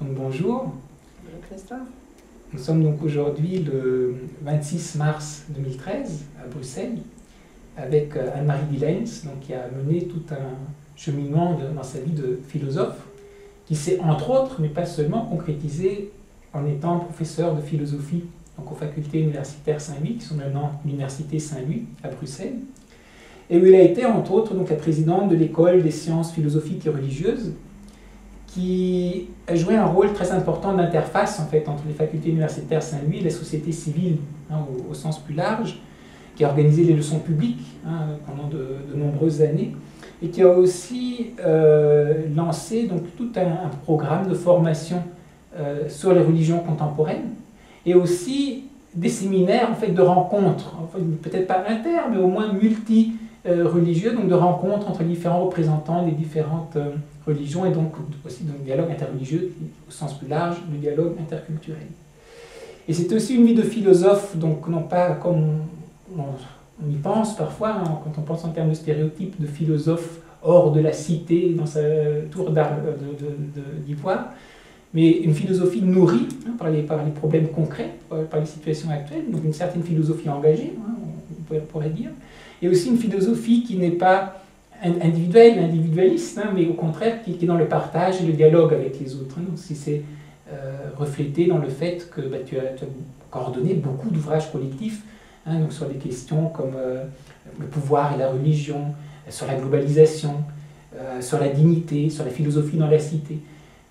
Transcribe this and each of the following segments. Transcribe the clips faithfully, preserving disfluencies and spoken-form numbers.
Donc bonjour. Bonjour Christophe. Nous sommes donc aujourd'hui le vingt-six mars deux mille treize à Bruxelles avec Anne-Marie Dillens, donc qui a mené tout un cheminement de, dans sa vie de philosophe, qui s'est entre autres, mais pas seulement, concrétisé en étant professeur de philosophie donc aux facultés universitaires Saint-Louis, qui sont maintenant l'université Saint-Louis à Bruxelles, et où elle a été entre autres donc, la présidente de l'école des sciences philosophiques et religieuses, qui a joué un rôle très important d'interface en fait, entre les facultés universitaires Saint-Louis et la société civile hein, au, au sens plus large, qui a organisé les leçons publiques hein, pendant de, de nombreuses années, et qui a aussi euh, lancé donc, tout un, un programme de formation euh, sur les religions contemporaines, et aussi des séminaires en fait, de rencontres, enfin, peut-être pas inter, mais au moins multi religieux, donc de rencontres entre différents représentants des différentes euh, religions et donc aussi donc dialogue interreligieux au sens plus large, le dialogue interculturel. Et c'est aussi une vie de philosophe, donc non pas comme on, on y pense parfois, hein, quand on pense en termes de stéréotypes de philosophe hors de la cité, dans sa tour d'ivoire, mais une philosophie nourrie hein, par, les, par les problèmes concrets, par, par les situations actuelles, donc une certaine philosophie engagée, hein, on, on pourrait dire, et aussi une philosophie qui n'est pas individuelle, individualiste, hein, mais au contraire qui, qui est dans le partage et le dialogue avec les autres. Hein. Donc si c'est euh, reflété dans le fait que bah, tu, as, tu as coordonné beaucoup d'ouvrages collectifs hein, donc sur des questions comme euh, le pouvoir et la religion, sur la globalisation, euh, sur la dignité, sur la philosophie dans la cité.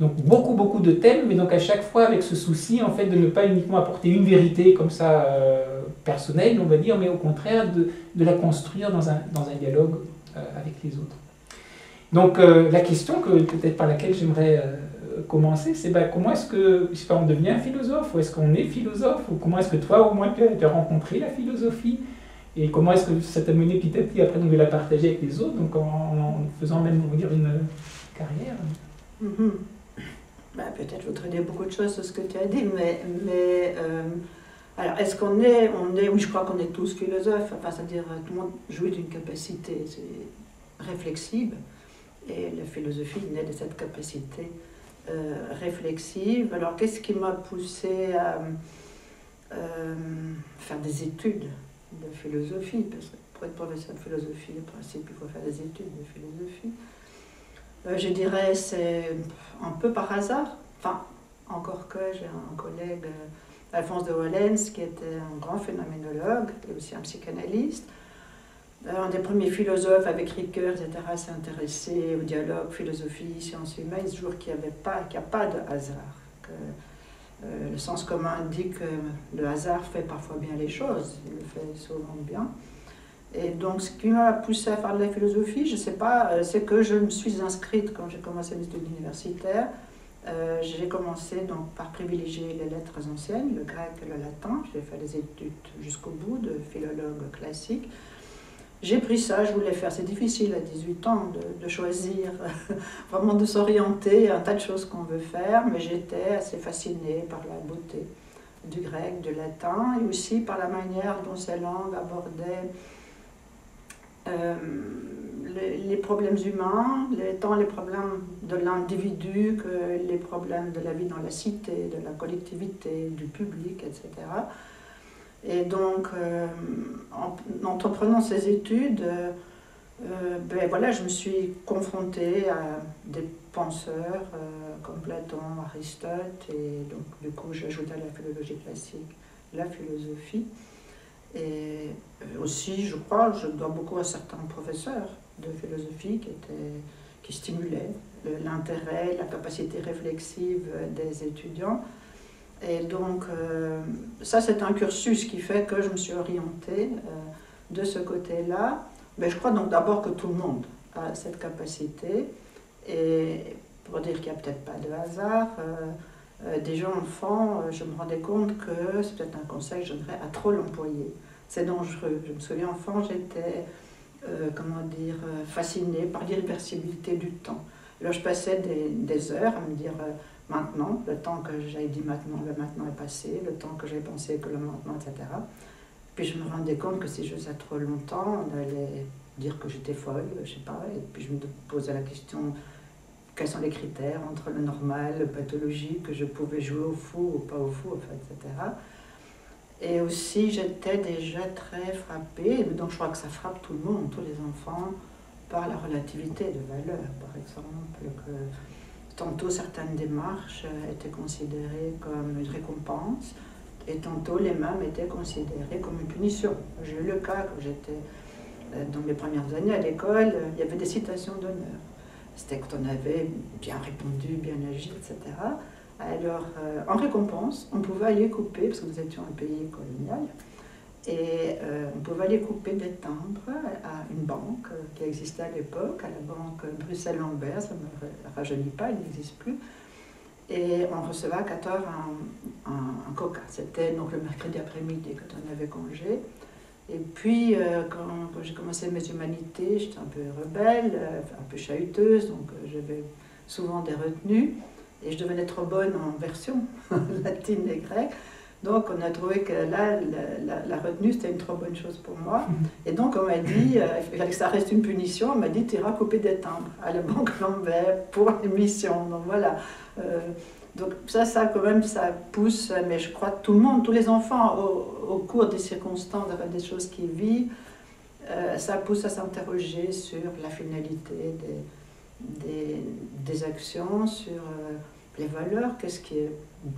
Donc beaucoup, beaucoup de thèmes, mais donc à chaque fois avec ce souci en fait, de ne pas uniquement apporter une vérité comme ça, euh, personnelle, on va dire, mais au contraire de, de la construire dans un, dans un dialogue euh, avec les autres. Donc euh, la question que peut-être par laquelle j'aimerais euh, commencer, c'est ben, comment est-ce que, je sais pas, on devient philosophe, ou est-ce qu'on est philosophe, ou comment est-ce que toi au moins tu as, tu as rencontré la philosophie, et comment est-ce que ça t'a mené petit à petit après donc, de la partager avec les autres, donc en, en faisant même, on va dire, une carrière. Mm-hmm. Ben, peut-être je voudrais dire beaucoup de choses sur ce que tu as dit, mais... mais euh... Alors, est-ce qu'on est, on est, oui, je crois qu'on est tous philosophes, enfin, c'est-à-dire tout le monde jouit d'une capacité réflexive, et la philosophie naît de cette capacité euh, réflexive. Alors, qu'est-ce qui m'a poussée à euh, faire des études de philosophie? Parce que pour être professeur de philosophie, le principe, il faut faire des études de philosophie. Euh, je dirais, c'est un peu par hasard, enfin, encore que j'ai un collègue... Alphonse de Wollens, qui était un grand phénoménologue et aussi un psychanalyste. Un des premiers philosophes avec Ricoeur, et cetera, s'est intéressé au dialogue, philosophie, sciences humaines, toujours qu'il n'y avait pas, qu'il n'y a pas de hasard. Que, euh, le sens commun dit que le hasard fait parfois bien les choses, il le fait souvent bien. Et donc ce qui m'a poussé à faire de la philosophie, je ne sais pas, c'est que je me suis inscrite quand j'ai commencé mes études universitaires. Euh, j'ai commencé donc par privilégier les lettres anciennes, le grec et le latin. J'ai fait des études jusqu'au bout de philologue classique. J'ai pris ça, je voulais faire. C'est difficile à dix-huit ans de, de choisir, vraiment de s'orienter, un tas de choses qu'on veut faire, mais j'étais assez fascinée par la beauté du grec, du latin, et aussi par la manière dont ces langues abordaient euh, Les, les problèmes humains, les, tant les problèmes de l'individu que les problèmes de la vie dans la cité, de la collectivité, du public, et cetera. Et donc, euh, en entreprenant ces études, euh, ben voilà, je me suis confrontée à des penseurs euh, comme Platon, Aristote, et donc du coup j'ai ajouté à la philologie classique la philosophie. Et aussi, je crois, je dois beaucoup à certains professeurs de philosophie qui, étaient, qui stimulaient l'intérêt, la capacité réflexive des étudiants. Et donc, euh, ça c'est un cursus qui fait que je me suis orientée euh, de ce côté-là. Mais je crois donc d'abord que tout le monde a cette capacité. Et pour dire qu'il n'y a peut-être pas de hasard, euh, Euh, déjà enfant, euh, je me rendais compte que, c'est peut-être un conseil que je donnerais à trop l'employer, c'est dangereux. Je me souviens, enfant, j'étais, euh, comment dire, fascinée par l'irréversibilité du temps. Alors je passais des, des heures à me dire, euh, maintenant, le temps que j'avais dit maintenant, le maintenant est passé, le temps que j'ai pensé que le maintenant, et cetera. Puis je me rendais compte que si je faisais trop longtemps, on allait dire que j'étais folle, je sais pas, et puis je me posais la question... quels sont les critères entre le normal, le pathologique, je pouvais jouer au fou ou pas au fou, enfin, et cetera. Et aussi, j'étais déjà très frappée, donc je crois que ça frappe tout le monde, tous les enfants, par la relativité de valeur, par exemple, que tantôt certaines démarches étaient considérées comme une récompense, et tantôt les mêmes étaient considérées comme une punition. J'ai eu le cas, quand j'étais dans mes premières années à l'école, il y avait des citations d'honneur. C'était quand on avait bien répondu, bien agi, et cetera. Alors, euh, en récompense, on pouvait aller couper, parce que nous étions un pays colonial, et euh, on pouvait aller couper des timbres à une banque qui existait à l'époque, à la banque Bruxelles-Lambert, ça ne me rajeunit pas, elle n'existe plus. Et on recevait à quatre heures un, un, un coca. C'était donc le mercredi après-midi quand on avait congé. Et puis, euh, quand, quand j'ai commencé mes humanités, j'étais un peu rebelle, euh, un peu chahuteuse, donc euh, j'avais souvent des retenues. Et je devenais trop bonne en version latine et grecque. Donc on a trouvé que là, la, la, la retenue, c'était une trop bonne chose pour moi. Et donc on m'a dit, euh, que ça reste une punition, on m'a dit, tu iras couper des timbres à la banque Lambert pour l'émission. Donc voilà. Euh, donc ça, ça quand même, ça pousse, mais je crois tout le monde, tous les enfants, au, au cours des circonstances, des choses qu'ils vivent, euh, ça pousse à s'interroger sur la finalité des... Des, des actions, sur euh, les valeurs, qu'est-ce qui est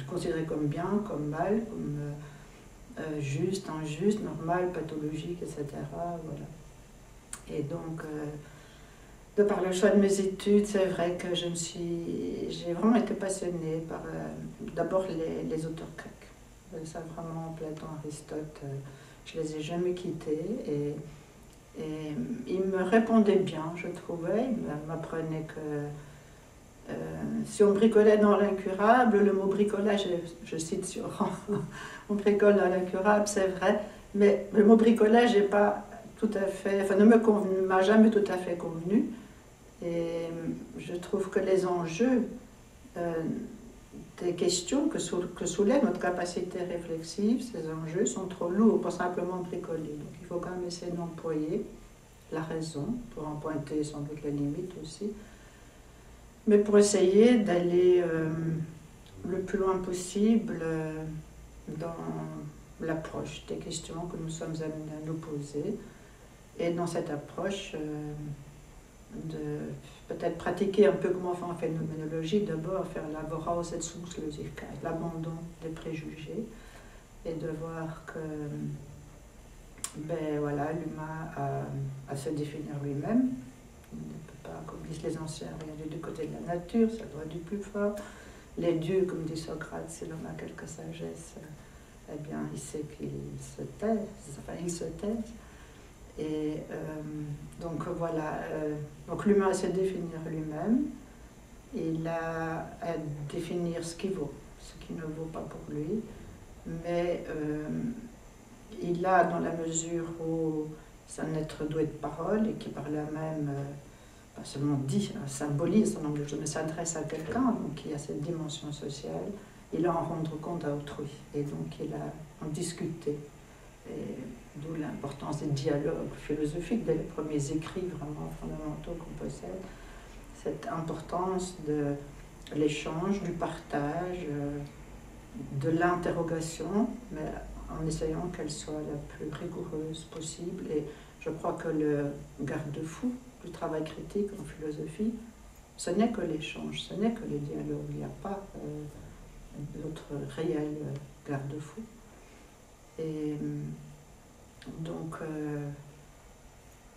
considéré comme bien, comme mal, comme euh, euh, juste, injuste, normal, pathologique, et cetera. Voilà. Et donc, euh, de par le choix de mes études, c'est vrai que je me suis, j'ai vraiment été passionnée par euh, d'abord les, les auteurs grecs. Ça vraiment, Platon, Aristote, euh, je les ai jamais quittés. Et, Et il me répondait bien, je trouvais, il m'apprenait que euh, si on bricolait dans l'incurable, le mot bricolage, je, je cite sur on bricole dans l'incurable, c'est vrai, mais le mot bricolage n'est pas tout à fait, enfin ne me convenu, m'a jamais tout à fait convenu, et je trouve que les enjeux euh, des questions que, sou, que soulève notre capacité réflexive, ces enjeux sont trop lourds pour simplement bricoler. Donc il faut quand même essayer d'employer la raison, pour en pointer sans doute la limite aussi, mais pour essayer d'aller euh, le plus loin possible euh, dans l'approche des questions que nous sommes amenés à nous poser, et dans cette approche euh, de peut-être pratiquer un peu comment faire en phénoménologie, d'abord faire l'Avoraussetzungslosigkeit, l'abandon des préjugés, et de voir que ben voilà, l'humain a à se définir lui-même, il ne peut pas, comme disent les anciens, aller du côté de la nature, c'est le droit du plus fort, les dieux, comme dit Socrate, si l'homme a quelque sagesse, eh bien il sait qu'il se taise, enfin il se taise. Et euh, donc voilà, euh, donc l'humain sait définir lui-même, il a à définir ce qui vaut, ce qui ne vaut pas pour lui, mais euh, il a, dans la mesure où c'est un être doué de parole et qui par là même, euh, pas seulement dit, symbolise un nombre de choses, mais s'adresse à quelqu'un, donc il a cette dimension sociale, il a à en rendre compte à autrui, et donc il a à en discuter. D'où l'importance des dialogues philosophiques, dès les premiers écrits vraiment fondamentaux qu'on possède, cette importance de l'échange, du partage, de l'interrogation, mais en essayant qu'elle soit la plus rigoureuse possible. Et je crois que le garde-fou du travail critique en philosophie, ce n'est que l'échange, ce n'est que le dialogue, il n'y a pas euh, d'autre réel garde-fou. Et donc, euh,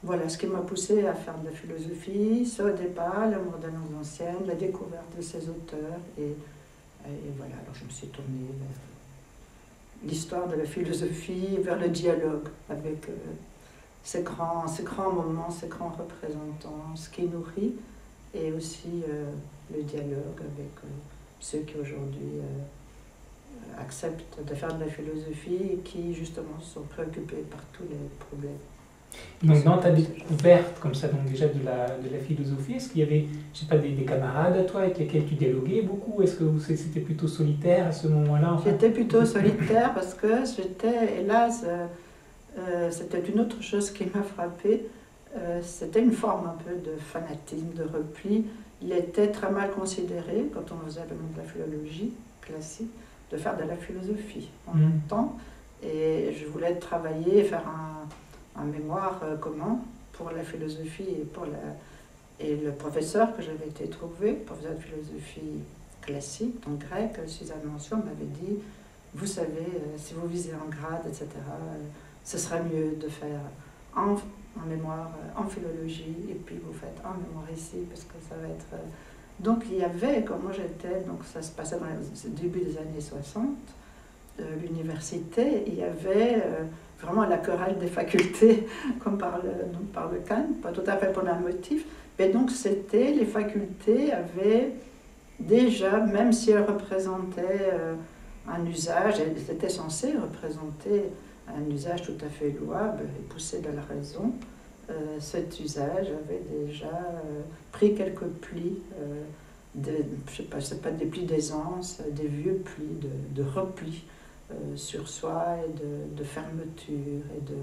voilà ce qui m'a poussée à faire de la philosophie, ça au départ, l'amour des langues anciennes, la découverte de ses auteurs, et, et voilà, alors je me suis tournée vers l'histoire de la philosophie, vers le dialogue, avec euh, ces, grands, ces grands moments, ces grands représentants, ce qui nourrit, et aussi euh, le dialogue avec euh, ceux qui aujourd'hui... Euh, acceptent de faire de la philosophie et qui, justement, sont préoccupés par tous les problèmes. Donc, dans ta découverte, comme ça, donc déjà de la, de la philosophie, est-ce qu'il y avait, je sais pas, des, des camarades à toi avec lesquels tu dialoguais beaucoup? Est-ce que c'était plutôt solitaire à ce moment-là? J'étais plutôt solitaire parce que j'étais, hélas, euh, c'était une autre chose qui m'a frappée. euh, c'était une forme un peu de fanatisme, de repli. Il était très mal considéré, quand on faisait de la philologie classique, de faire de la philosophie en mmh. même temps. Et je voulais travailler, faire un, un mémoire euh, commun pour la philosophie et pour la... Et le professeur que j'avais été trouvé, professeur de philosophie classique, donc grec, Suzanne Mansour, m'avait dit, vous savez, euh, si vous visez un grade, et cetera, euh, ce sera mieux de faire un, un mémoire euh, en philologie, et puis vous faites un mémoire ici, parce que ça va être... Euh... Donc il y avait, comme moi j'étais, donc ça se passait dans le début des années soixante, euh, l'université, il y avait... Euh, vraiment la querelle des facultés, comme parle, donc parle Kant, pas tout à fait pour le même motif. Mais donc c'était, les facultés avaient déjà, même si elles représentaient euh, un usage, elles étaient censées représenter un usage tout à fait louable et poussé de la raison, euh, cet usage avait déjà euh, pris quelques plis, euh, des, je sais pas, je sais pas, des plis d'aisance, des vieux plis de, de repli. Euh, sur soi et de, de fermeture et de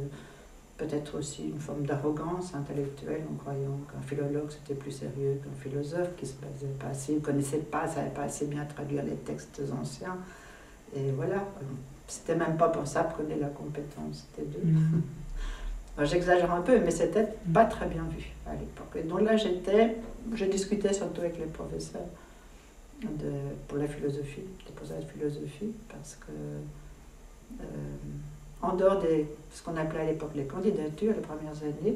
peut-être aussi une forme d'arrogance intellectuelle en croyant qu'un philologue c'était plus sérieux qu'un philosophe qui se basait pas assez, ne connaissait pas, ne savait pas assez bien traduire les textes anciens et voilà, c'était même pas pour ça prenez la compétence des deux. Mmh. Enfin, j'exagère un peu mais c'était pas très bien vu à l'époque. Donc là j'étais, je discutais surtout avec les professeurs De, pour la philosophie, pour la philosophie, parce que euh, en dehors de ce qu'on appelait à l'époque les candidatures, les premières années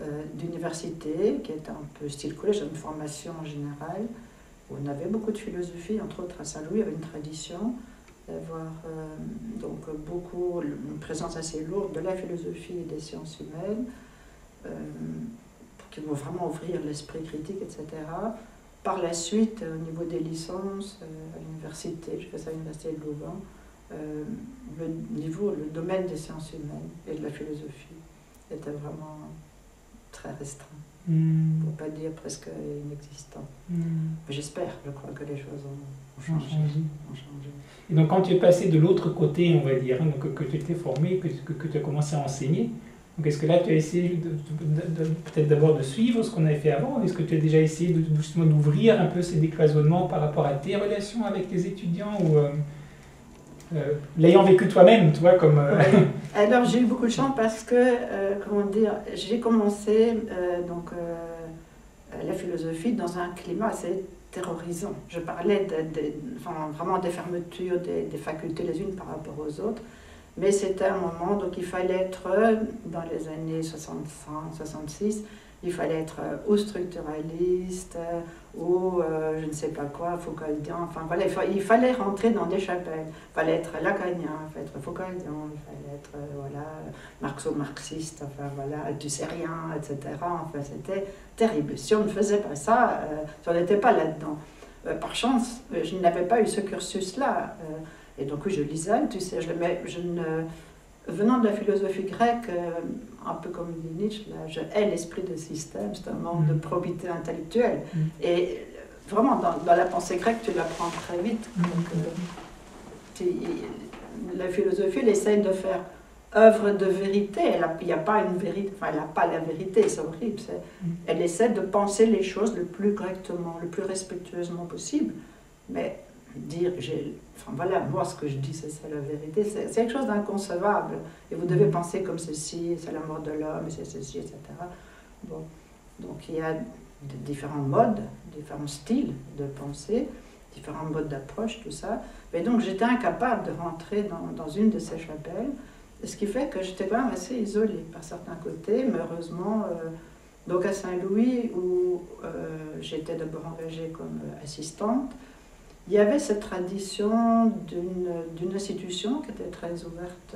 euh, d'université, qui était un peu style collège, une formation en général, où on avait beaucoup de philosophie, entre autres à Saint-Louis, il y avait une tradition d'avoir euh, donc beaucoup, une présence assez lourde de la philosophie et des sciences humaines, euh, qui vont vraiment ouvrir l'esprit critique, et cetera. Par la suite, au niveau des licences, euh, à l'université, je fais ça à l'université de Louvain, euh, le niveau, le domaine des sciences humaines et de la philosophie était vraiment très restreint, mmh. pour ne pas dire presque inexistant. Mmh. J'espère, je crois que les choses ont, ont, changé, changé. ont changé. Et donc quand tu es passé de l'autre côté, on va dire, hein, donc, que tu t'es formé, que, que, que tu as commencé à enseigner, est-ce que là, tu as essayé peut-être d'abord de suivre ce qu'on avait fait avant? Est-ce que tu as déjà essayé de, justement d'ouvrir un peu ces décloisonnements par rapport à tes relations avec les étudiants ou euh, euh, l'ayant vécu toi-même, tu vois, comme... Euh... Ouais. Alors, j'ai eu beaucoup de chance parce que, euh, comment dire, j'ai commencé euh, donc, euh, la philosophie dans un climat assez terrorisant. Je parlais de, de, enfin, vraiment des fermetures des, des facultés les unes par rapport aux autres. Mais c'était un moment, donc il fallait être, dans les années soixante-cinq, soixante-six, il fallait être ou structuraliste, ou euh, je ne sais pas quoi, Foucaultien, enfin voilà, il, fa il fallait rentrer dans des chapelles, il fallait être lacanien, il fallait être Foucaultien, il fallait être, voilà, marxo-marxiste, enfin voilà, tu sais rien, et cetera. Enfin c'était terrible, si on ne faisait pas ça, euh, si on n'était pas là-dedans. Euh, par chance, je n'avais pas eu ce cursus-là. Euh, Et donc oui, je lisais, tu sais, je, mais je ne, venant de la philosophie grecque, un peu comme dit Nietzsche, là, je hais l'esprit de système, c'est un manque de probité intellectuelle. Et vraiment, dans, dans la pensée grecque, tu l'apprends très vite. Donc, euh, tu, la philosophie, elle essaye de faire œuvre de vérité, il n'y a pas une vérité, enfin elle n'a pas la vérité, c'est horrible. Elle essaie de penser les choses le plus correctement, le plus respectueusement possible, mais... dire, enfin voilà, moi ce que je dis c'est ça la vérité, c'est quelque chose d'inconcevable, et vous devez penser comme ceci, c'est la mort de l'homme, c'est ceci, et cetera. Bon, donc il y a de différents modes, différents styles de pensée, différents modes d'approche, tout ça, mais donc j'étais incapable de rentrer dans, dans une de ces chapelles, ce qui fait que j'étais quand même assez isolée par certains côtés, mais heureusement, euh, donc à Saint-Louis, où euh, j'étais d'abord engagée comme assistante, il y avait cette tradition d'une institution qui était très ouverte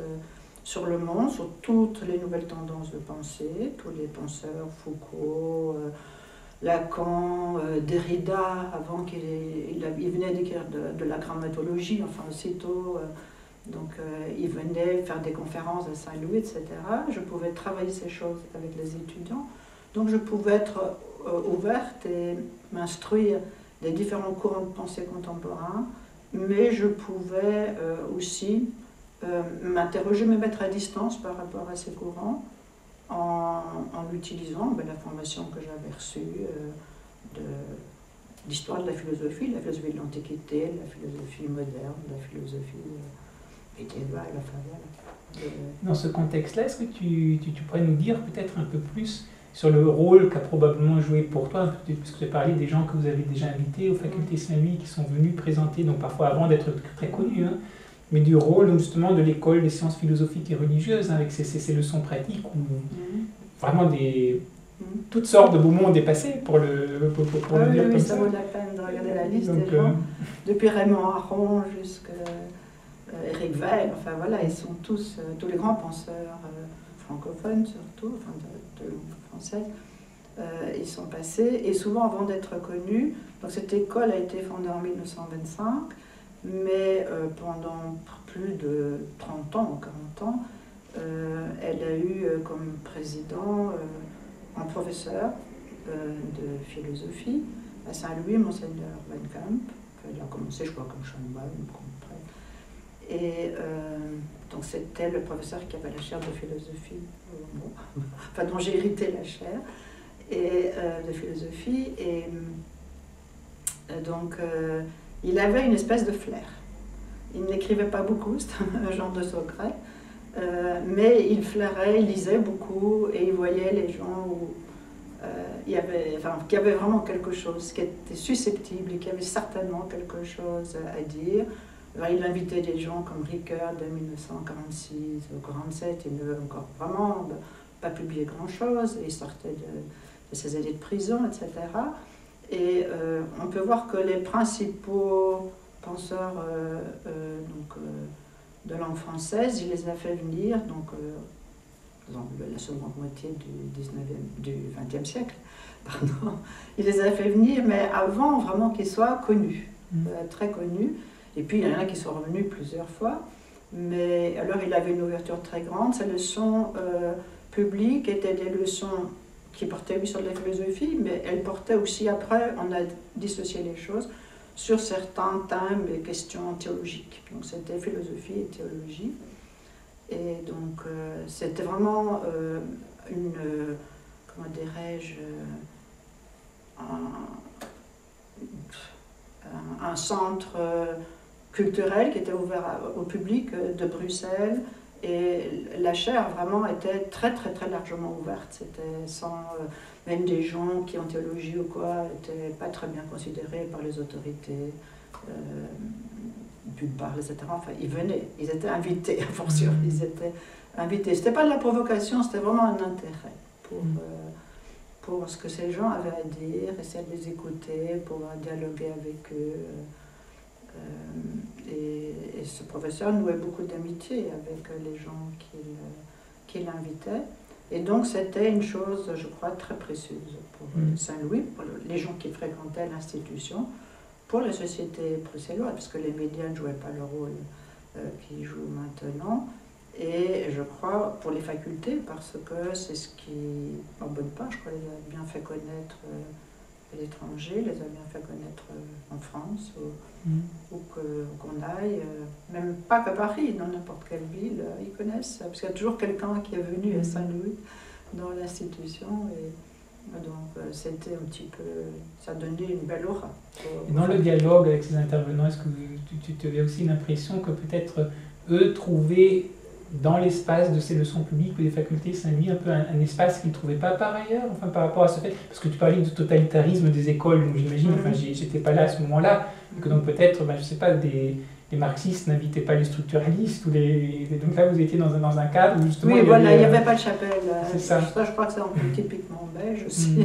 sur le monde, sur toutes les nouvelles tendances de pensée, tous les penseurs, Foucault, Lacan, Derrida, avant qu'il il, il venait d'écrire de, de la grammatologie, enfin aussitôt, donc il venait faire des conférences à Saint-Louis, et cetera. Je pouvais travailler ces choses avec les étudiants, donc je pouvais être ouverte et m'instruire des différents courants de pensée contemporains, mais je pouvais euh, aussi euh, m'interroger, me mettre à distance par rapport à ces courants, en, en utilisant ben, la formation que j'avais reçue euh, de l'histoire de la philosophie, de la philosophie de l'Antiquité, de la philosophie moderne, de la philosophie euh, médiévale, enfin, de... Dans ce contexte-là, est-ce que tu, tu, tu pourrais nous dire peut-être un peu plus sur le rôle qu'a probablement joué pour toi, puisque tu as parlé des gens que vous avez déjà invités aux facultés Saint-Louis qui sont venus présenter, donc parfois avant d'être très connus, hein, mais du rôle justement de l'école des sciences philosophiques et religieuses, hein, avec ces, ces, ces leçons pratiques où mm-hmm. vraiment des, toutes sortes de beaux mots ont dépassé pour le, pour, pour, pour ah, le dire oui, comme ça. Oui, ça vaut la peine de regarder la liste donc, des gens, euh... depuis Raymond Aron jusqu'à euh, Eric Weil, enfin voilà, ils sont tous, euh, tous les grands penseurs euh, francophones surtout, enfin de, de... française, euh, ils sont passés, et souvent avant d'être connus. Donc cette école a été fondée en mille neuf cent vingt-cinq, mais euh, pendant plus de trente ans, quarante ans, euh, elle a eu euh, comme président euh, un professeur euh, de philosophie à Saint-Louis, Monseigneur Van Camp. Elle a commencé, je crois, comme Schoenbach, près. Et euh, donc c'était le professeur qui avait la chaire de philosophie. Enfin, dont j'ai hérité la chaire et, euh, de philosophie, et euh, donc euh, il avait une espèce de flair. Il n'écrivait pas beaucoup, c'était un genre de Socrate, euh, mais il flairait, il lisait beaucoup, et il voyait les gens où, euh, il y avait, enfin, qui avaient vraiment quelque chose, qui était susceptible, qui avait certainement quelque chose à dire. Alors, il invitait des gens comme Ricoeur de mille neuf cent quarante-six au quarante-sept, il ne veut encore vraiment pas publier grand-chose, il sortait de, de ses années de prison, et cetera. Et euh, on peut voir que les principaux penseurs euh, euh, donc, euh, de langue française, il les a fait venir, donc, euh, dans la seconde moitié du, dix-neuvième, du vingtième siècle, pardon. Il les a fait venir, mais avant vraiment qu'ils soient connus, mmh. euh, très connus. Et puis, il y en a qui sont revenus plusieurs fois. Mais alors, il avait une ouverture très grande. Ses leçons euh, publiques étaient des leçons qui portaient, oui, sur la philosophie, mais elles portaient aussi, après, on a dissocié les choses, sur certains thèmes et questions théologiques. Donc, c'était philosophie et théologie. Et donc, euh, c'était vraiment euh, une, euh, comment dirais-je, euh, un, un centre... Euh, culturel qui était ouvert au public de Bruxelles, et la chaire vraiment était très très très largement ouverte. C'était sans, euh, même des gens qui en théologie ou quoi n'étaient pas très bien considérés par les autorités euh, du bar, et cetera. Enfin, ils venaient, ils étaient invités, à force sûr, ils étaient invités. C'était pas de la provocation, c'était vraiment un intérêt pour, euh, pour ce que ces gens avaient à dire, essayer de les écouter, pouvoir dialoguer avec eux. Euh, et, et ce professeur nouait beaucoup d'amitié avec les gens qu'il euh, qu'il invitait. Et donc c'était une chose, je crois, très précieuse pour mmh. Saint-Louis, pour le, les gens qui fréquentaient l'institution, pour la société bruxelloise, parce que les médias ne jouaient pas le rôle euh, qu'ils jouent maintenant. Et je crois pour les facultés, parce que c'est ce qui, en bonne part, je crois, les a bien fait connaître euh, à l'étranger, les a bien fait connaître euh, en France, ou, mmh. ou qu'on qu aille, euh, même pas qu'à Paris, dans n'importe quelle ville, euh, ils connaissent, parce qu'il y a toujours quelqu'un qui est venu à Saint-Louis dans l'institution, et, et donc euh, c'était un petit peu, ça donnait une belle aura. Pour, dans pour... le dialogue avec ces intervenants, est-ce que tu, tu, tu avais aussi l'impression que peut-être eux trouvaient dans l'espace de ces leçons publiques ou des facultés Saint-Louis un peu un, un espace qu'ils ne trouvaient pas par ailleurs, enfin par rapport à ce fait, parce que tu parlais du totalitarisme des écoles, donc j'imagine, enfin j'étais pas là à ce moment-là, que donc peut-être, ben, je sais pas, des, des marxistes n'invitaient pas les structuralistes, ou les, les, donc là vous étiez dans un, dans un cadre où justement... Oui, il voilà, il n'y avait pas de chapelle, c'est ça. ça, je crois que c'est un peu typiquement belge aussi,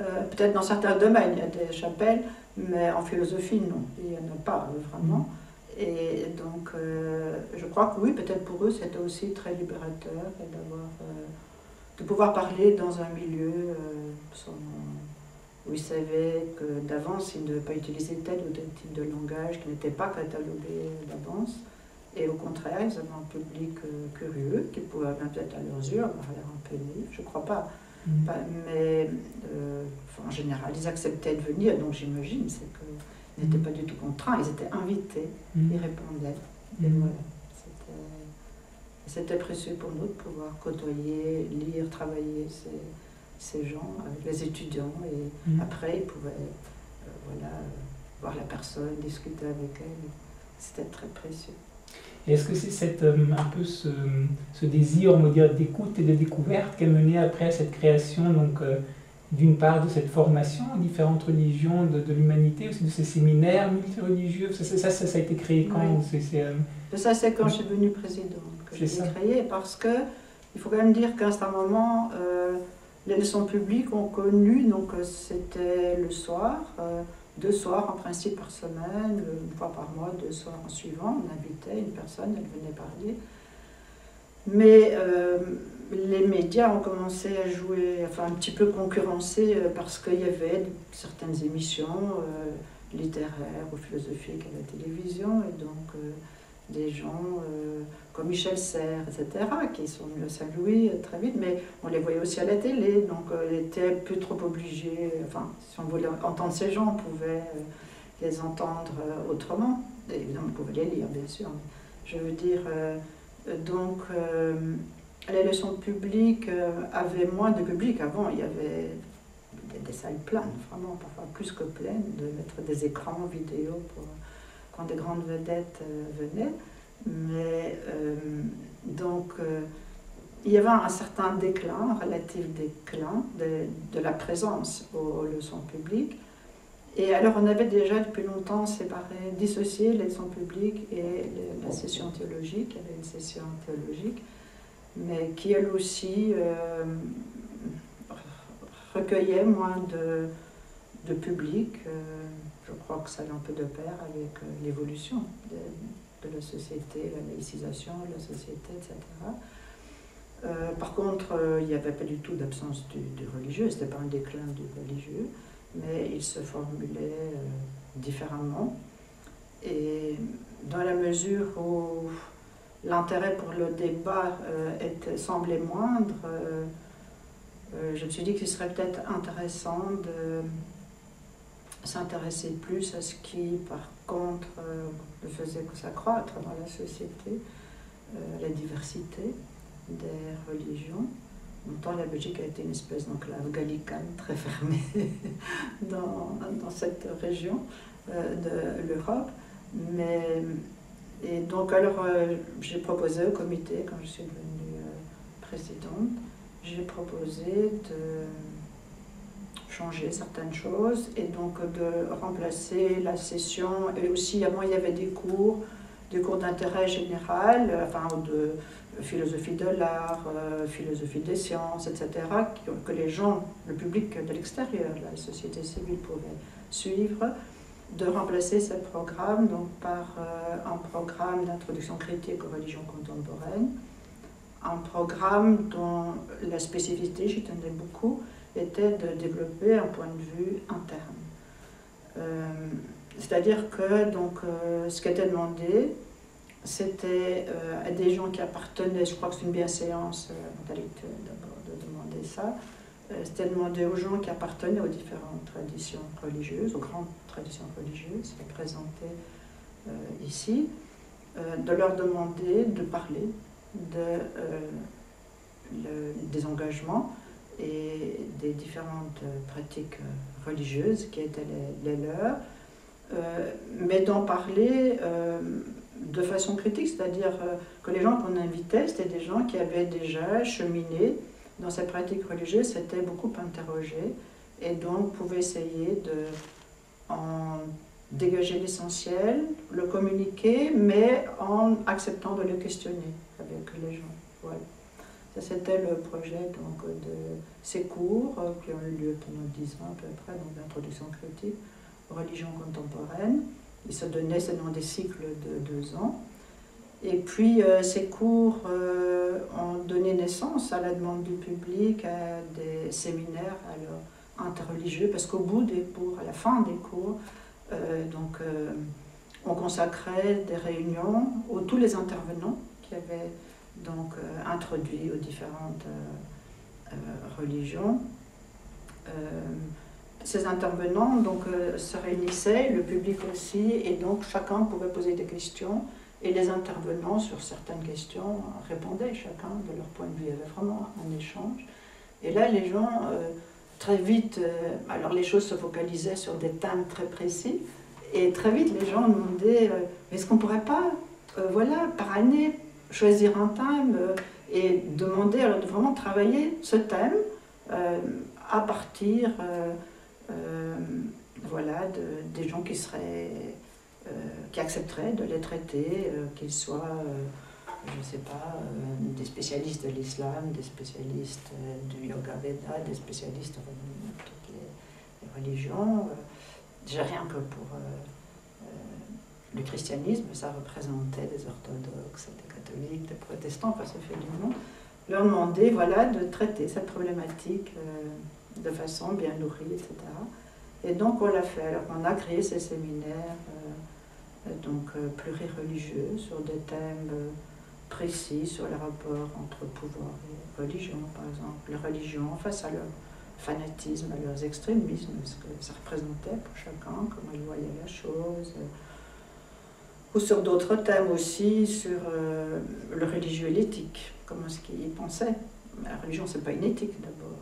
euh, peut-être dans certains domaines il y a des chapelles, mais en philosophie non, il n'y en a pas vraiment. Et donc, euh, je crois que oui, peut-être pour eux, c'était aussi très libérateur d'avoir, euh, de pouvoir parler dans un milieu euh, sans, où ils savaient que d'avance, ils ne devaient pas utiliser tel ou tel type de langage qui n'était pas catalogué d'avance. Et au contraire, ils avaient un public euh, curieux qui pouvait peut-être à leurs yeux avoir l'air un peu nul, je crois pas. Mmh. pas mais euh, enfin, en général, ils acceptaient de venir, donc j'imagine, c'est que... Ils n'étaient pas du tout contraints, ils étaient invités, mmh. ils répondaient. Et mmh. voilà, c'était précieux pour nous de pouvoir côtoyer, lire, travailler ces, ces gens avec les étudiants, et mmh. après ils pouvaient euh, voilà, voir la personne, discuter avec elle, c'était très précieux. Est-ce que c'est cette, un peu ce, ce désir, on va dire, d'écoute et de découverte qui a mené après à cette création, donc euh, d'une part de cette formation aux différentes religions de, de l'humanité, aussi de ces séminaires multireligieux, ça, ça, ça, ça a été créé quand? Oui. c'est, c'est, euh... Ça, c'est quand je suis devenue présidente que j'ai créé, parce que il faut quand même dire qu'à un certain moment, euh, les leçons publiques ont connu, donc c'était le soir, euh, deux soirs en principe par semaine, une fois par mois, deux soirs en suivant, on invitait une personne, elle venait parler. Mais euh, les médias ont commencé à jouer, enfin un petit peu concurrencer, euh, parce qu'il y avait certaines émissions euh, littéraires ou philosophiques à la télévision, et donc euh, des gens euh, comme Michel Serres, et cetera, qui sont venus à Saint-Louis très vite, mais on les voyait aussi à la télé, donc euh, ils étaient plus trop obligés, enfin, si on voulait entendre ces gens, on pouvait euh, les entendre euh, autrement, et évidemment on pouvait les lire, bien sûr, mais je veux dire, euh, donc euh, les leçons publiques euh, avaient moins de public. Avant il y avait des, des salles pleines, vraiment, parfois plus que pleines, de mettre des écrans vidéo pour... quand des grandes vedettes euh, venaient, mais euh, donc euh, il y avait un certain déclin, un relatif déclin de, de la présence aux, aux leçons publiques, et alors on avait déjà depuis longtemps séparé, dissocié les leçons publiques et les, la session théologique, il y avait une session théologique, mais qui elle aussi euh, recueillait moins de, de public, euh, je crois que ça allait un peu de pair avec euh, l'évolution de, de la société, la laïcisation de la société, et cetera. Euh, par contre, euh, il n'y avait pas du tout d'absence du, du religieux, ce n'était pas un déclin du religieux, mais il se formulait euh, différemment. Et dans la mesure où l'intérêt pour le débat euh, était, semblait moindre, euh, euh, je me suis dit qu'il serait peut-être intéressant de... s'intéresser plus à ce qui, par contre, ne euh, faisait que s'accroître dans la société, euh, la diversité des religions. Longtemps, la Belgique a été une espèce d'enclave gallicane très fermée dans, dans cette région euh, de l'Europe. Mais, et donc, alors, euh, j'ai proposé au comité, quand je suis devenue euh, présidente, j'ai proposé de... changer certaines choses, et donc de remplacer la session, et aussi avant il y avait des cours, des cours d'intérêt général, enfin de philosophie de l'art, euh, philosophie des sciences, et cetera, que les gens, le public de l'extérieur, la société civile pouvait suivre, de remplacer ce programme donc, par euh, un programme d'introduction critique aux religions contemporaines, un programme dont la spécificité, j'y tenais beaucoup, était de développer un point de vue interne. Euh, C'est-à-dire que donc, euh, ce qui était demandé, c'était euh, à des gens qui appartenaient, je crois que c'est une bienséance euh, intellectuelle d'abord de demander ça, euh, c'était demandé aux gens qui appartenaient aux différentes traditions religieuses, aux grandes traditions religieuses représentées euh, ici, euh, de leur demander de parler de, euh, le, des engagements et des différentes pratiques religieuses qui étaient les, les leurs, euh, mais d'en parler euh, de façon critique, c'est-à-dire euh, que les gens qu'on invitait, c'était des gens qui avaient déjà cheminé dans ces pratiques religieuses, s'étaient beaucoup interrogés, et donc pouvaient essayer de en dégager l'essentiel, le communiquer, mais en acceptant de le questionner avec les gens. Voilà. C'était le projet donc, de ces cours qui ont eu lieu pendant dix ans à peu près, donc d'introduction critique aux religions contemporaines. Ils se donnaient dans des cycles de deux ans. Et puis euh, ces cours euh, ont donné naissance à la demande du public, à des séminaires alors, interreligieux, parce qu'au bout des cours, à la fin des cours, euh, donc, euh, on consacrait des réunions où tous les intervenants qui avaient donc euh, introduit aux différentes euh, euh, religions. Euh, ces intervenants donc, euh, se réunissaient, le public aussi, et donc chacun pouvait poser des questions Et les intervenants sur certaines questions répondaient chacun de leur point de vue. Il y avait vraiment un échange. Et là, les gens, euh, très vite, euh, alors les choses se focalisaient sur des thèmes très précis, et très vite, les gens demandaient euh, « Mais est-ce qu'on ne pourrait pas, euh, voilà, par année, choisir un thème euh, et demander alors, de vraiment travailler ce thème euh, à partir euh, euh, voilà, de, des gens qui seraient... Euh, qui accepteraient de les traiter, euh, qu'ils soient, euh, je ne sais pas, euh, des spécialistes de l'islam, des spécialistes euh, du yoga Veda, des spécialistes de euh, toutes les, les religions. Euh, déjà rien que pour euh, euh, le christianisme, ça représentait des orthodoxes, des catholiques, des protestants, parce que finalement, leur demander voilà, de traiter cette problématique euh, de façon bien nourrie, et cetera. Et donc on l'a fait, alors on a créé ces séminaires euh, donc euh, plurireligieux, sur des thèmes euh, précis, sur le rapport entre pouvoir et religion, par exemple, les religions face à leur fanatisme, à leurs extrémismes, ce que ça représentait pour chacun, comment ils voyaient la chose, euh, ou sur d'autres thèmes aussi, sur euh, le religieux et l'éthique, comment est-ce qu'ils pensaient. La religion, c'est pas une éthique d'abord.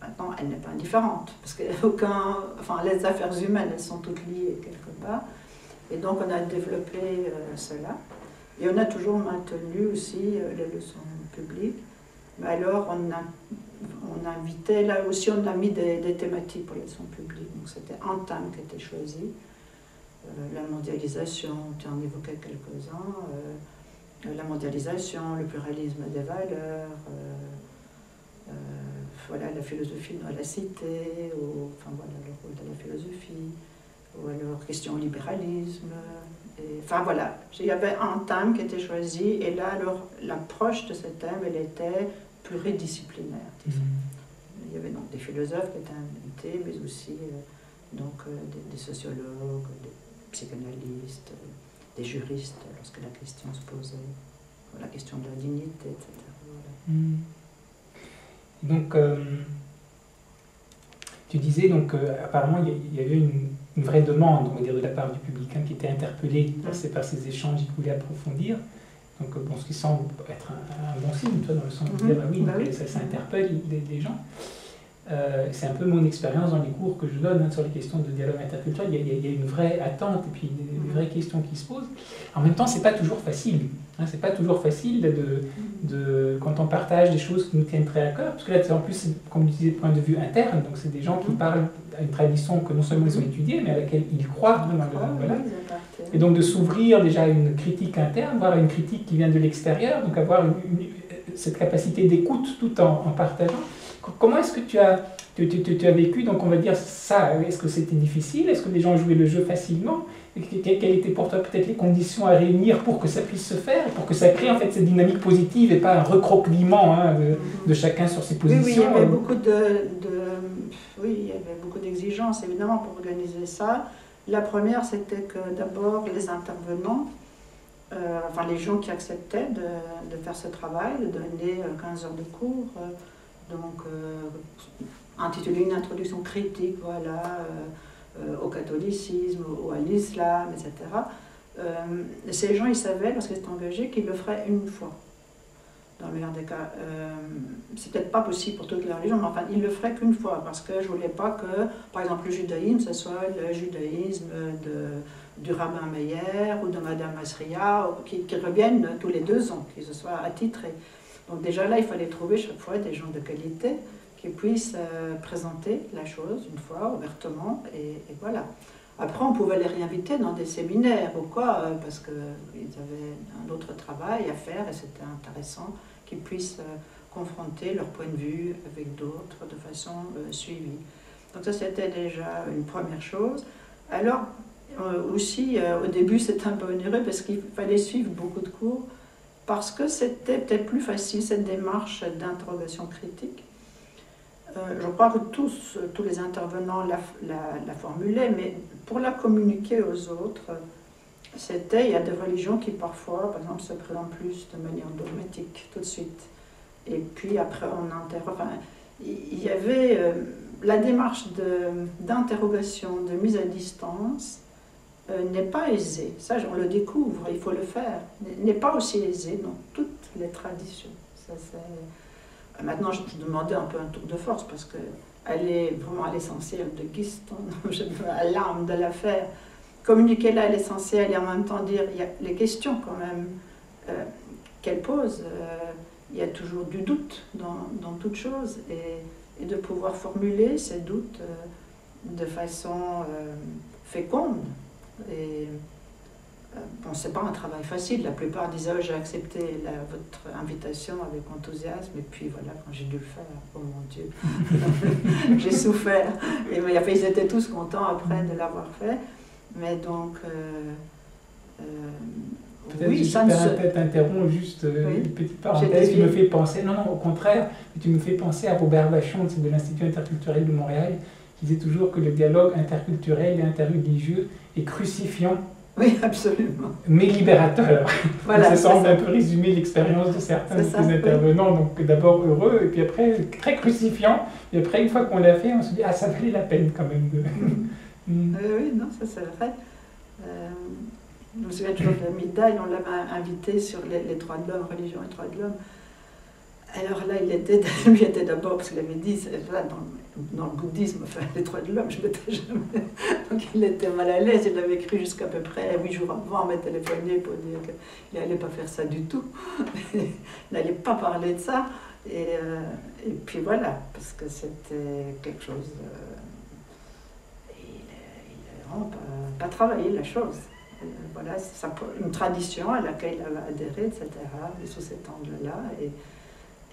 Maintenant, elle n'est pas indifférente, parce que aucun, enfin, les affaires humaines, elles sont toutes liées quelque part. Et donc on a développé euh, cela, et on a toujours maintenu aussi euh, les leçons publiques. Mais alors on a, on a invité, là aussi on a mis des, des thématiques pour les leçons publiques, donc c'était un thème qui était choisi. Euh, la mondialisation, tu en évoquais quelques-uns, euh, la mondialisation, le pluralisme des valeurs, euh, euh, voilà, la philosophie dans la cité, ou, enfin voilà le rôle de la philosophie. Ou alors question libéralisme, et, enfin voilà, il y avait un thème qui était choisi, et là alors l'approche de ce thème, elle était pluridisciplinaire, disons. Mmh. Il y avait donc des philosophes qui étaient invités, mais aussi euh, donc, euh, des, des sociologues, des psychanalystes, euh, des juristes, lorsque la question se posait, la question de la dignité, et cetera. Voilà. Mmh. Donc, euh, tu disais, donc, euh, apparemment, il y, y avait une... une vraie demande, on va dire, de la part du public, hein, qui était interpellé par ces, par ces échanges, il voulait approfondir. Donc, bon, ce qui semble être un, un bon signe, toi, dans le sens de dire, bah oui, bah oui. Ça, ça interpelle les, les gens. Euh, c'est un peu mon expérience dans les cours que je donne hein, sur les questions de dialogue interculturel. Il y, a, il y a une vraie attente et puis une, une vraie question qui se pose. En même temps, c'est pas toujours facile. Hein, c'est pas toujours facile de, de, quand on partage des choses qui nous tiennent très à cœur. Parce que là, en plus, comme tu disais, point de vue interne. Donc, c'est des gens qui parlent à une tradition que non seulement ils ont étudiée, mais à laquelle ils croient. Hein, dans le, voilà. Et donc, de s'ouvrir déjà à une critique interne, voire à une critique qui vient de l'extérieur. Donc, avoir une, une, cette capacité d'écoute tout en, en partageant. Comment est-ce que tu as, tu, tu, tu as vécu, donc on va dire ça, est-ce que c'était difficile, est-ce que les gens jouaient le jeu facilement, quelles étaient pour toi peut-être les conditions à réunir pour que ça puisse se faire, pour que ça crée en fait cette dynamique positive et pas un recroquement hein, de, de chacun sur ses positions. Oui, oui, il y avait beaucoup de, de, oui, il y avait beaucoup d'exigences évidemment pour organiser ça. La première c'était que d'abord les intervenants, euh, enfin les gens qui acceptaient de, de faire ce travail, de donner quinze heures de cours, euh, donc euh, intitulé une introduction critique voilà, euh, euh, au catholicisme, au, à l'islam, et cetera. Euh, ces gens, ils savaient, lorsqu'ils étaient engagés, qu'ils le feraient une fois, dans le meilleur des cas. Euh, c'est peut-être pas possible pour toutes les religions, mais enfin, ils le feraient qu'une fois, parce que je voulais pas que, par exemple, le judaïsme, ce soit le judaïsme de, du rabbin Meyer ou de madame Asria, qui, qui reviennent tous les deux ans, qu'ils se soient attitrés. Donc déjà là, il fallait trouver chaque fois des gens de qualité qui puissent euh, présenter la chose une fois, ouvertement, et, et voilà. Après, on pouvait les réinviter dans des séminaires ou quoi, euh, parce qu'ils avaient un autre travail à faire et c'était intéressant qu'ils puissent euh, confronter leur point de vue avec d'autres de façon euh, suivie. Donc ça, c'était déjà une première chose. Alors euh, aussi, euh, au début, c'était un peu onéreux parce qu'il fallait suivre beaucoup de cours. Parce que c'était peut-être plus facile, cette démarche d'interrogation critique. Euh, je crois que tous, tous les intervenants la, la, la formulaient, mais pour la communiquer aux autres, c'était, il y a des religions qui parfois, par exemple, se présentent plus de manière dogmatique, tout de suite. Et puis après, on interroge. Enfin, il y avait euh, la démarche d'interrogation, de, de mise à distance, euh, n'est pas aisée. Ça, on le découvre, il faut le faire. N'est pas aussi aisée dans toutes les traditions. Ça, c'est... Maintenant, je demandais un peu un tour de force, parce qu'elle est vraiment à l'essentiel de Guiston, à l'âme de l'affaire. Communiquer là l'essentiel et en même temps dire, il y a les questions quand même euh, qu'elle pose, euh, il y a toujours du doute dans, dans toute chose, et, et de pouvoir formuler ces doutes euh, de façon euh, féconde. Et euh, bon, c'est pas un travail facile, la plupart disaient oh, j'ai accepté la, votre invitation avec enthousiasme, et puis voilà, quand j'ai dû le faire, oh mon Dieu, j'ai souffert. Et mais, ils étaient tous contents après de l'avoir fait. Mais donc, euh, euh, oui, ça ne se... Peut-être t'interromps juste oui. Une petite parenthèse, tu me fais penser, non, non, au contraire, tu me fais penser à Robert Vachon de l'Institut interculturel de Montréal, qui disait toujours que le dialogue interculturel et interreligieux est crucifiant. Oui, absolument. Mais libérateur. Voilà, ça semble un peu résumer l'expérience de certains de ces intervenants. Oui. Donc d'abord heureux, et puis après très crucifiant, et après une fois qu'on l'a fait, on se dit « Ah, ça valait la peine quand même de... » Mm. Euh, oui, non, ça c'est vrai. Euh, je me souviens toujours de la médaille, on l'avait invité sur les, les droits de l'homme, religion et droits de l'homme. Alors là, il était, lui était d'abord, parce qu'il avait dit, là, dans, dans le bouddhisme, enfin, les droits de l'homme, je ne m'étais jamais... Donc il était mal à l'aise, il avait cru jusqu'à peu près huit jours avant, on m'a téléphoné pour dire qu'il n'allait pas faire ça du tout. Il n'allait pas parler de ça. Et, euh, et puis voilà, parce que c'était quelque chose... Euh, Pas, pas travailler la chose. Euh, voilà, c'est ça, une tradition à laquelle il avait adhéré, et cetera, et sous cet angle-là. Et, et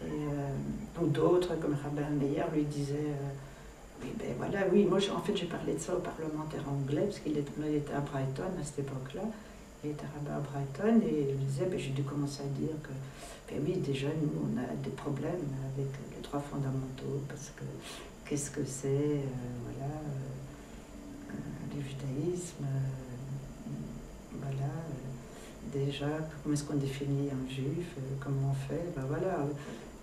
euh, ou d'autres, comme rabbin Meyer, lui disait euh, oui, ben voilà, oui, moi en fait j'ai parlé de ça au parlementaire anglais, parce qu'il était à Brighton à cette époque-là. Il était rabbin à Brighton, et il disait ben, j'ai dû commencer à dire que, ben oui, déjà nous on a des problèmes avec les droits fondamentaux, parce que qu'est-ce que c'est, euh, voilà. Euh, le judaïsme, euh, voilà, euh, déjà, comment est-ce qu'on définit un juif, euh, comment on fait, ben voilà,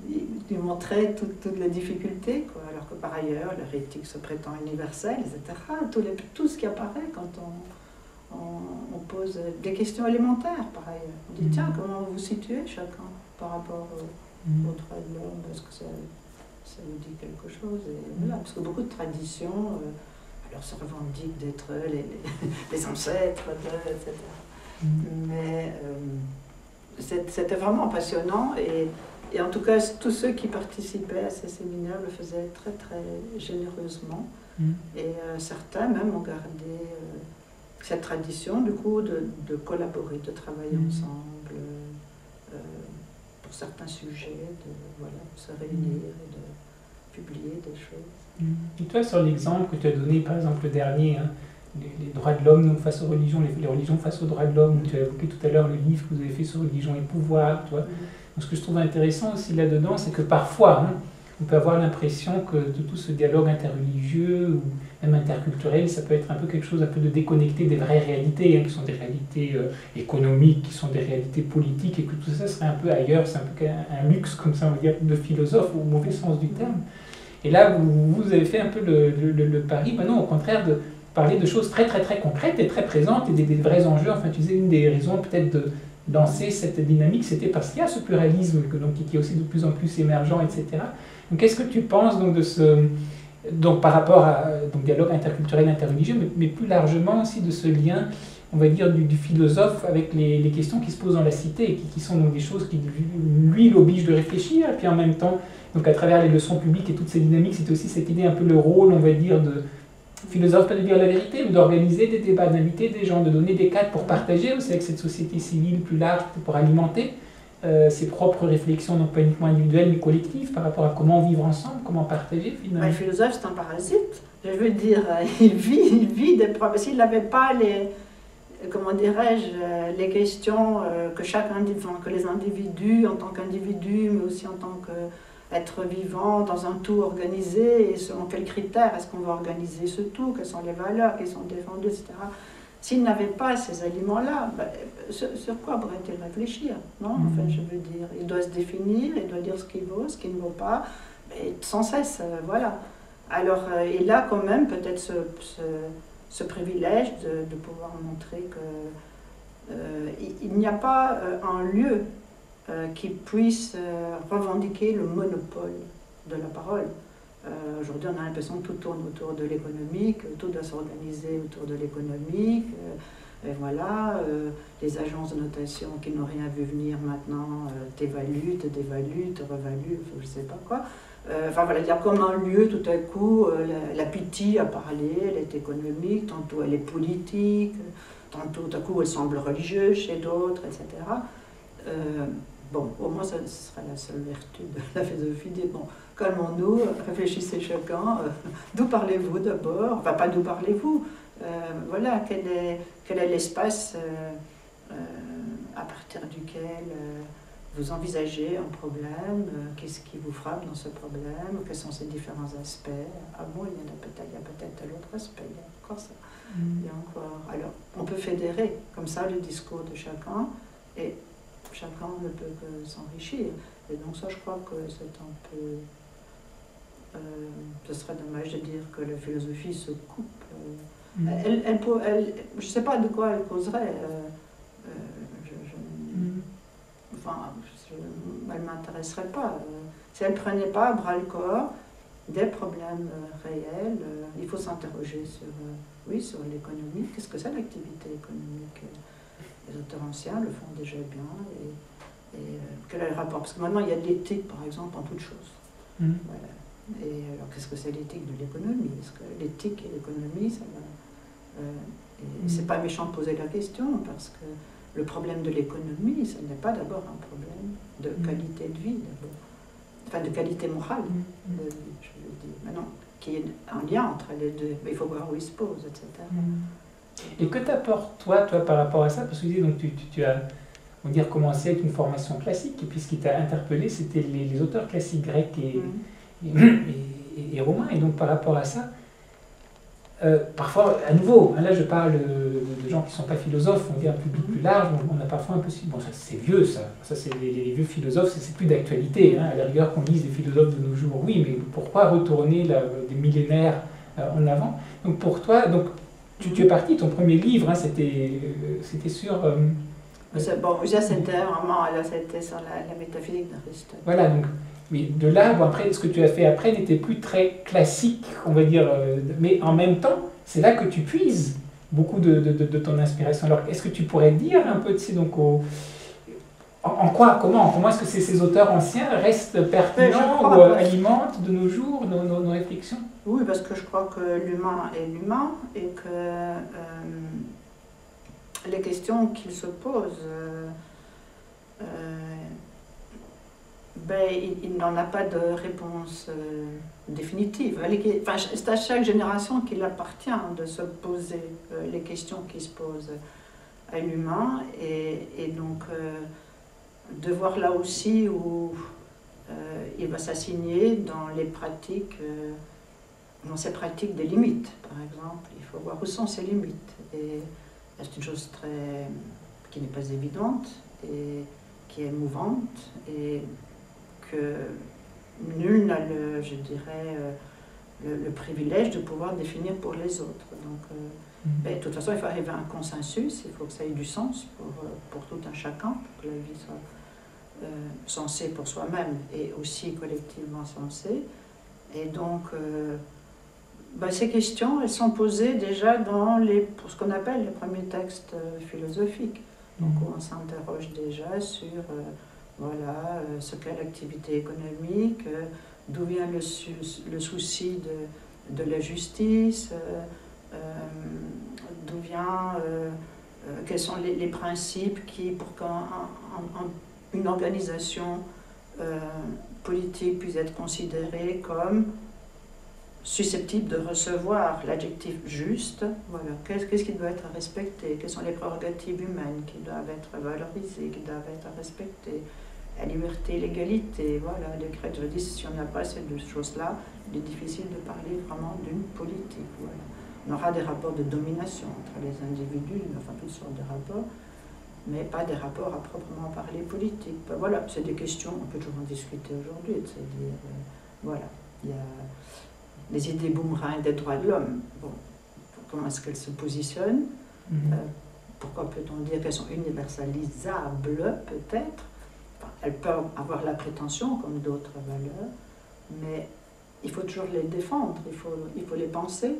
il, il montrait toutes toute les difficultés, quoi, alors que par ailleurs, l'hérétique se prétend universelle, et cetera, tout, les, tout ce qui apparaît quand on, on, on pose des questions élémentaires, par ailleurs, on dit, tiens, comment vous situez chacun par rapport au, mm. aux droits de l'homme, est-ce que ça, ça vous dit quelque chose, et voilà, parce que beaucoup de traditions, euh, alors se revendiquent d'être les, les, les ancêtres, de, et cetera. Mm. Mais euh, c'était vraiment passionnant, et, et en tout cas, tous ceux qui participaient à ces séminaires le faisaient très très généreusement, mm. et euh, certains même ont gardé euh, cette tradition du coup de, de collaborer, de travailler mm. ensemble, euh, pour certains sujets, de voilà, se réunir et de publier des choses. Et toi, sur l'exemple que tu as donné, par exemple le dernier, hein, les, les droits de l'homme face aux religions, les, les religions face aux droits de l'homme, tu as évoqué tout à l'heure le livre que vous avez fait sur religion et pouvoir, toi. Mm-hmm. Ce que je trouve intéressant aussi là-dedans, c'est que parfois, hein, on peut avoir l'impression que de tout ce dialogue interreligieux ou même interculturel, ça peut être un peu quelque chose un peu de déconnecté des vraies réalités, hein, qui sont des réalités euh, économiques, qui sont des réalités politiques, et que tout ça serait un peu ailleurs, c'est un peu un, un luxe, comme ça on va dire, de philosophe, au mauvais sens du terme. Et là, vous, vous avez fait un peu le, le, le pari, maintenant, au contraire, de parler de choses très, très, très concrètes et très présentes, et des, des vrais enjeux. Enfin, tu disais, une des raisons peut-être de lancer cette dynamique, c'était parce qu'il y a ce pluralisme que, donc, qui est aussi de plus en plus émergent, et cetera. Donc, qu'est-ce que tu penses donc, de ce, donc, par rapport à donc, dialogue interculturel, interreligieux, mais, mais plus largement aussi de ce lien, on va dire, du, du philosophe avec les, les questions qui se posent dans la cité, et qui, qui sont donc des choses qui, lui, l'obligent de réfléchir, et puis en même temps, donc à travers les leçons publiques et toutes ces dynamiques, c'était aussi cette idée, un peu le rôle, on va dire, de philosophe, pas de dire la vérité, mais d'organiser des débats, d'inviter des gens, de donner des cadres pour partager aussi avec cette société civile plus large, pour alimenter euh, ses propres réflexions, non pas uniquement individuelles, mais collectives, par rapport à comment vivre ensemble, comment partager, finalement. Ouais, le philosophe, c'est un parasite, je veux dire, il vit, il vit des problèmes, s'il n'avait pas les... comment dirais-je, les questions que chaque individu, que les individus en tant qu'individus, mais aussi en tant qu'être vivant, dans un tout organisé, et selon quels critères est-ce qu'on va organiser ce tout, quelles sont les valeurs qui sont défendues, et cetera. S'il n'avait pas ces aliments-là, ben, sur, sur quoi pourrait-il réfléchir, non? Enfin, je veux dire, il doit se définir, il doit dire ce qu'il vaut, ce qu'il ne vaut pas, et sans cesse, voilà. Alors, et là, quand même, peut-être ce... ce ce privilège de, de pouvoir montrer qu'il euh, il n'y a pas euh, un lieu euh, qui puisse euh, revendiquer le monopole de la parole. Euh, Aujourd'hui, on a l'impression que tout tourne autour de l'économique, tout doit s'organiser autour de l'économique. Euh, Et voilà, euh, les agences de notation qui n'ont rien vu venir maintenant, euh, t'évaluent, te dévaluent, te revaluent, je ne sais pas quoi. Euh, enfin voilà, il y a comme un lieu tout à coup, euh, la, la pitié a parlé, elle est économique, tantôt elle est politique, tantôt tout à coup elle semble religieuse chez d'autres, et cetera. Euh, bon, au moins ça sera la seule vertu de la philosophie, des bon, calmons-nous, réfléchissez chacun, euh, d'où parlez-vous d'abord, enfin pas d'où parlez-vous, Euh, voilà, quel est, quel est l'espace euh, euh, à partir duquel euh, vous envisagez un problème, euh, qu'est-ce qui vous frappe dans ce problème, quels sont ses différents aspects. Ah bon, il y en a peut-être, il y a peut-être tel autre aspect, il y a encore ça, mm. il y a encore... Alors, on peut fédérer comme ça le discours de chacun, et chacun ne peut que s'enrichir. Et donc ça, je crois que c'est un peu... Euh, ce serait dommage de dire que la philosophie se coupe... Euh, Mm. Elle, elle, elle, je ne sais pas de quoi elle causerait. Euh, euh, je, je, mm. Enfin, je, elle ne m'intéresserait pas. Euh, si elle ne prenait pas à bras le corps des problèmes euh, réels, euh, il faut s'interroger sur, euh, oui, sur l'économie. Qu'est-ce que c'est l'activité économique? Les auteurs anciens le font déjà bien. Et, et euh, quel est le rapport? Parce que maintenant, il y a de l'éthique, par exemple, en toutes choses. Mm. Voilà. Et alors, qu'est-ce que c'est l'éthique de l'économie? Est-ce que l'éthique et l'économie, ça va... Euh, et c'est pas méchant de poser la question, parce que le problème de l'économie, ce n'est pas d'abord un problème de qualité de vie, d'abord, enfin de qualité morale, de vie, je veux dire. Maintenant, qu'il y ait un lien entre les deux, mais il faut voir où il se pose, et cetera. Et que t'apportes, toi, toi, par rapport à ça? Parce que donc, tu, tu, tu as, on va dire, commencé avec une formation classique, et puis ce qui t'a interpellé, c'était les, les auteurs classiques grecs et, mmh. et, et, et, et romains, et donc par rapport à ça, Euh, parfois, à nouveau, hein, là je parle euh, de gens qui ne sont pas philosophes, on dit un public plus large, on, on a parfois un peu... Bon, c'est vieux ça, ça c'est les, les vieux philosophes, c'est plus d'actualité, hein, à la rigueur qu'on lise des philosophes de nos jours, oui, mais pourquoi retourner la, des millénaires euh, en avant? Donc pour toi, donc, tu, tu es parti, ton premier livre, hein, c'était euh, sur... Euh, bon, déjà c'était vraiment, là c'était sur la, la métaphysique d'Aristote. Voilà, donc... Mais de là, bon, après, ce que tu as fait après n'était plus très classique, on va dire, euh, mais en même temps, c'est là que tu puises beaucoup de, de, de, de ton inspiration. Alors, est-ce que tu pourrais dire un peu, tu sais, donc, au, en, en quoi, comment, comment est-ce que ces, ces auteurs anciens restent pertinents crois, ou euh, alimentent de nos jours nos, nos, nos réflexions? Oui, parce que je crois que l'humain est l'humain et que euh, les questions qu'il se pose... Euh, euh, Ben, il, il n'en a pas de réponse euh, définitive. Enfin, c'est à chaque génération qu'il appartient de se poser euh, les questions qui se posent à l'humain, et, et donc euh, de voir là aussi où euh, il va s'assigner dans les pratiques, euh, dans ses pratiques des limites, par exemple. Il faut voir où sont ses limites. Et c'est une chose très, qui n'est pas évidente et qui est mouvante. Et, que nul n'a le, je dirais, le, le privilège de pouvoir définir pour les autres. Donc, euh, mm-hmm. ben, de toute façon, il faut arriver à un consensus, il faut que ça ait du sens pour, pour tout un chacun, pour que la vie soit euh, sensée pour soi-même et aussi collectivement sensée. Et donc, euh, ben, ces questions, elles sont posées déjà dans les, pour ce qu'on appelle les premiers textes philosophiques. Donc, mm-hmm. on s'interroge déjà sur... Euh, Voilà, euh, ce qu'est l'activité économique, euh, d'où vient le, sou le souci de, de la justice, euh, euh, d'où vient, euh, euh, quels sont les, les principes qui, pour qu'une un, un, un, organisation euh, politique puisse être considérée comme susceptible de recevoir l'adjectif juste, voilà, qu'est-ce qu'est-ce qui doit être respecté, quelles sont les prérogatives humaines qui doivent être valorisées, qui doivent être respectées, la liberté, l'égalité, voilà, le crête, je dis, si on n'a pas ces deux choses-là, il est difficile de parler vraiment d'une politique, voilà. On aura des rapports de domination entre les individus, enfin toutes sortes de rapports, mais pas des rapports à proprement parler politiques. Ben, voilà, c'est des questions, on peut toujours en discuter aujourd'hui, c'est-à-dire, euh, voilà, il y a... les idées boomerang des droits de l'homme. Bon, comment est-ce qu'elles se positionnent, mm-hmm. euh, pourquoi peut-on dire qu'elles sont universalisables, peut-être, enfin, elles peuvent avoir la prétention comme d'autres valeurs, mais il faut toujours les défendre, il faut, il faut les penser,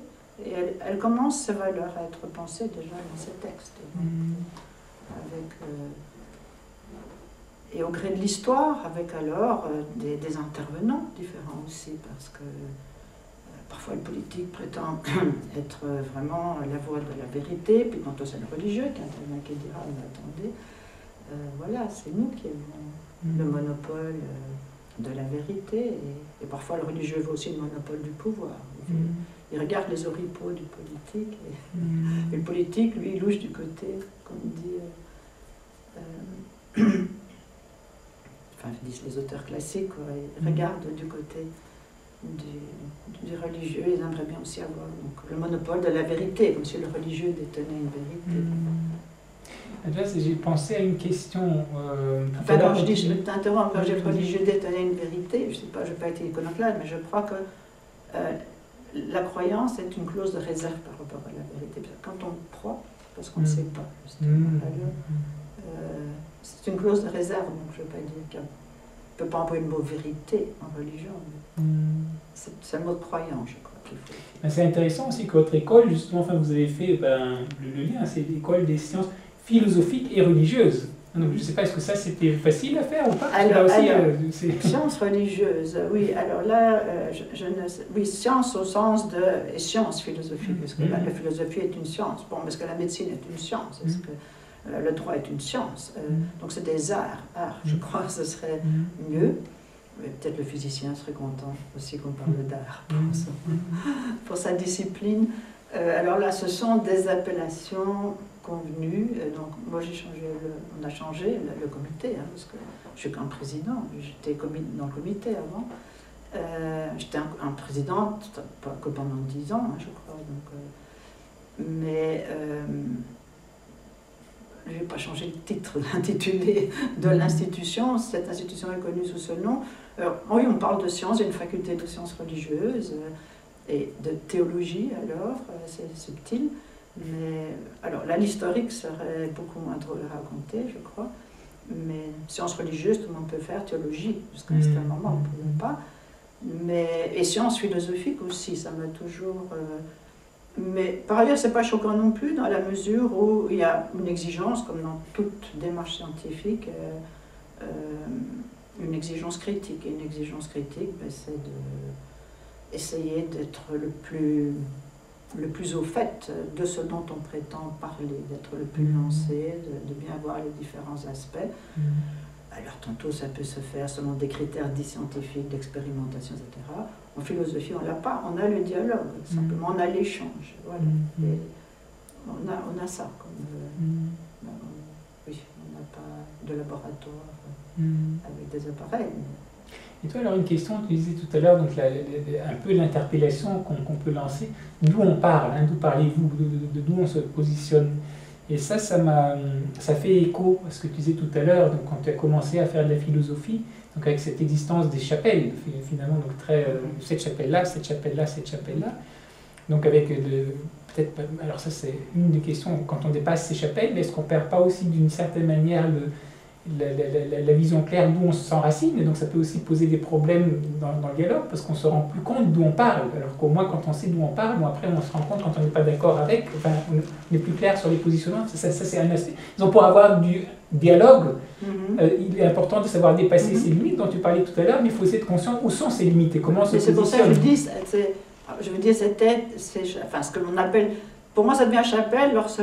et elles, elles commencent ces valeurs à être pensées déjà dans ces textes. Donc, mm-hmm. avec, euh, et au gré de l'histoire, avec alors euh, des, des intervenants différents aussi, parce que euh, parfois le politique prétend être euh, vraiment la voix de la vérité, puis tantôt c'est le religieux qui intervient, qui dira ah, mais attendez, euh, voilà, c'est nous qui avons mm. le monopole euh, de la vérité, et, et parfois le religieux veut aussi le monopole du pouvoir. Il, veut, mm. il regarde les oripeaux du politique, et, mm. et le politique, lui, il louche du côté, comme dit. Euh, euh, Enfin, disent les auteurs classiques, quoi, ils regardent du côté du, du religieux, ils aimeraient bien aussi avoir donc, le monopole de la vérité, comme si le religieux détenait une vérité. Mmh. Là, j'ai pensé à une question... Euh, enfin, alors, je dis, je t'interromps, quand j'ai le religieux détenait une vérité, je ne sais pas, je n'ai pas été iconoclaste, mais je crois que euh, la croyance est une clause de réserve par rapport à la vérité. Quand on croit, c'est parce qu'on ne mmh. sait pas, justement, mmh. c'est une clause de réserve, donc je ne veux pas dire qu'on ne peut pas employer le mot vérité en religion. Mm. C'est le mot de croyant, je crois qu'il faut. Ben, c'est intéressant aussi que votre école, justement, enfin, vous avez fait ben, le, le lien, c'est l'école des sciences philosophiques et religieuses. Donc, je ne sais pas, est-ce que ça c'était facile à faire ou pas? Alors, aussi, alors euh, sciences religieuses, oui, alors là, euh, je, je ne sais, oui, science au sens de et science philosophique, parce que mm. là, la philosophie est une science, bon, parce que la médecine est une science, est-ce mm. que... Le droit est une science, euh, mm. donc c'est des arts, arts, je crois que ce serait mm. mieux. Mais peut-être le physicien serait content aussi qu'on parle d'art pour, mm. pour sa discipline. Euh, alors là, ce sont des appellations convenues. Euh, donc moi, j'ai changé, le, on a changé le, le comité, hein, parce que je suis qu'un président, j'étais dans le comité avant. Euh, j'étais un, un président pas que pendant dix ans, hein, je crois. Donc, euh, mais... Euh, je ne vais pas changer le titre, l'intitulé de l'institution. Cette institution est connue sous ce nom. Alors, oui, on parle de sciences, une faculté de sciences religieuses et de théologie, alors, c'est subtil. Mais, alors, là, l'historique serait beaucoup moins drôle à raconter, je crois. Mais sciences religieuses, tout le monde peut faire, théologie, jusqu'à un certain moment, on ne pouvait pas. Mais, et sciences philosophiques aussi, ça m'a toujours... Euh, Mais par ailleurs, ce n'est pas choquant non plus, dans la mesure où il y a une exigence, comme dans toute démarche scientifique, euh, euh, une exigence critique. Et une exigence critique, ben, c'est d'essayer d'être le plus, le plus au fait de ce dont on prétend parler, d'être le plus lancé, de, de bien voir les différents aspects. Mmh. Alors, tantôt, ça peut se faire selon des critères dits scientifiques, d'expérimentation, et cetera. En philosophie, on l'a pas, on a le dialogue, simplement, on a l'échange, voilà. Mm-hmm. Et on, a, on a ça, comme, euh, mm-hmm. ben, oui, on n'a pas de laboratoire mm-hmm. avec des appareils. Mais... Et toi, alors, une question, tu disais tout à l'heure, donc la, la, la, un peu l'interpellation qu'on qu'on peut lancer, d'où on parle, hein, d'où parlez-vous, de d'où on se positionne? Et ça, ça, ça fait écho à ce que tu disais tout à l'heure, quand tu as commencé à faire de la philosophie, donc avec cette existence des chapelles, finalement, donc très, euh, cette chapelle-là, cette chapelle-là, cette chapelle-là. Donc avec, peut-être, alors ça c'est une des questions, quand on dépasse ces chapelles, est-ce qu'on ne perd pas aussi d'une certaine manière le, la, la, la, la vision claire d'où on s'enracine? Et donc ça peut aussi poser des problèmes dans, dans le dialogue, parce qu'on ne se rend plus compte d'où on parle, alors qu'au moins quand on sait d'où on parle, bon, après on se rend compte quand on n'est pas d'accord avec, enfin, on est plus clair sur les positionnements, ça, ça, ça c'est un aspect. Donc pour avoir du dialogue, mm-hmm. euh, il est important de savoir dépasser mm-hmm. ces limites dont tu parlais tout à l'heure, mais il faut être conscient où sont ces limites et comment on se positionne. C'est pour ça que je dis, je veux dire, c'était, enfin, ce que l'on appelle, pour moi ça devient chapelle lorsque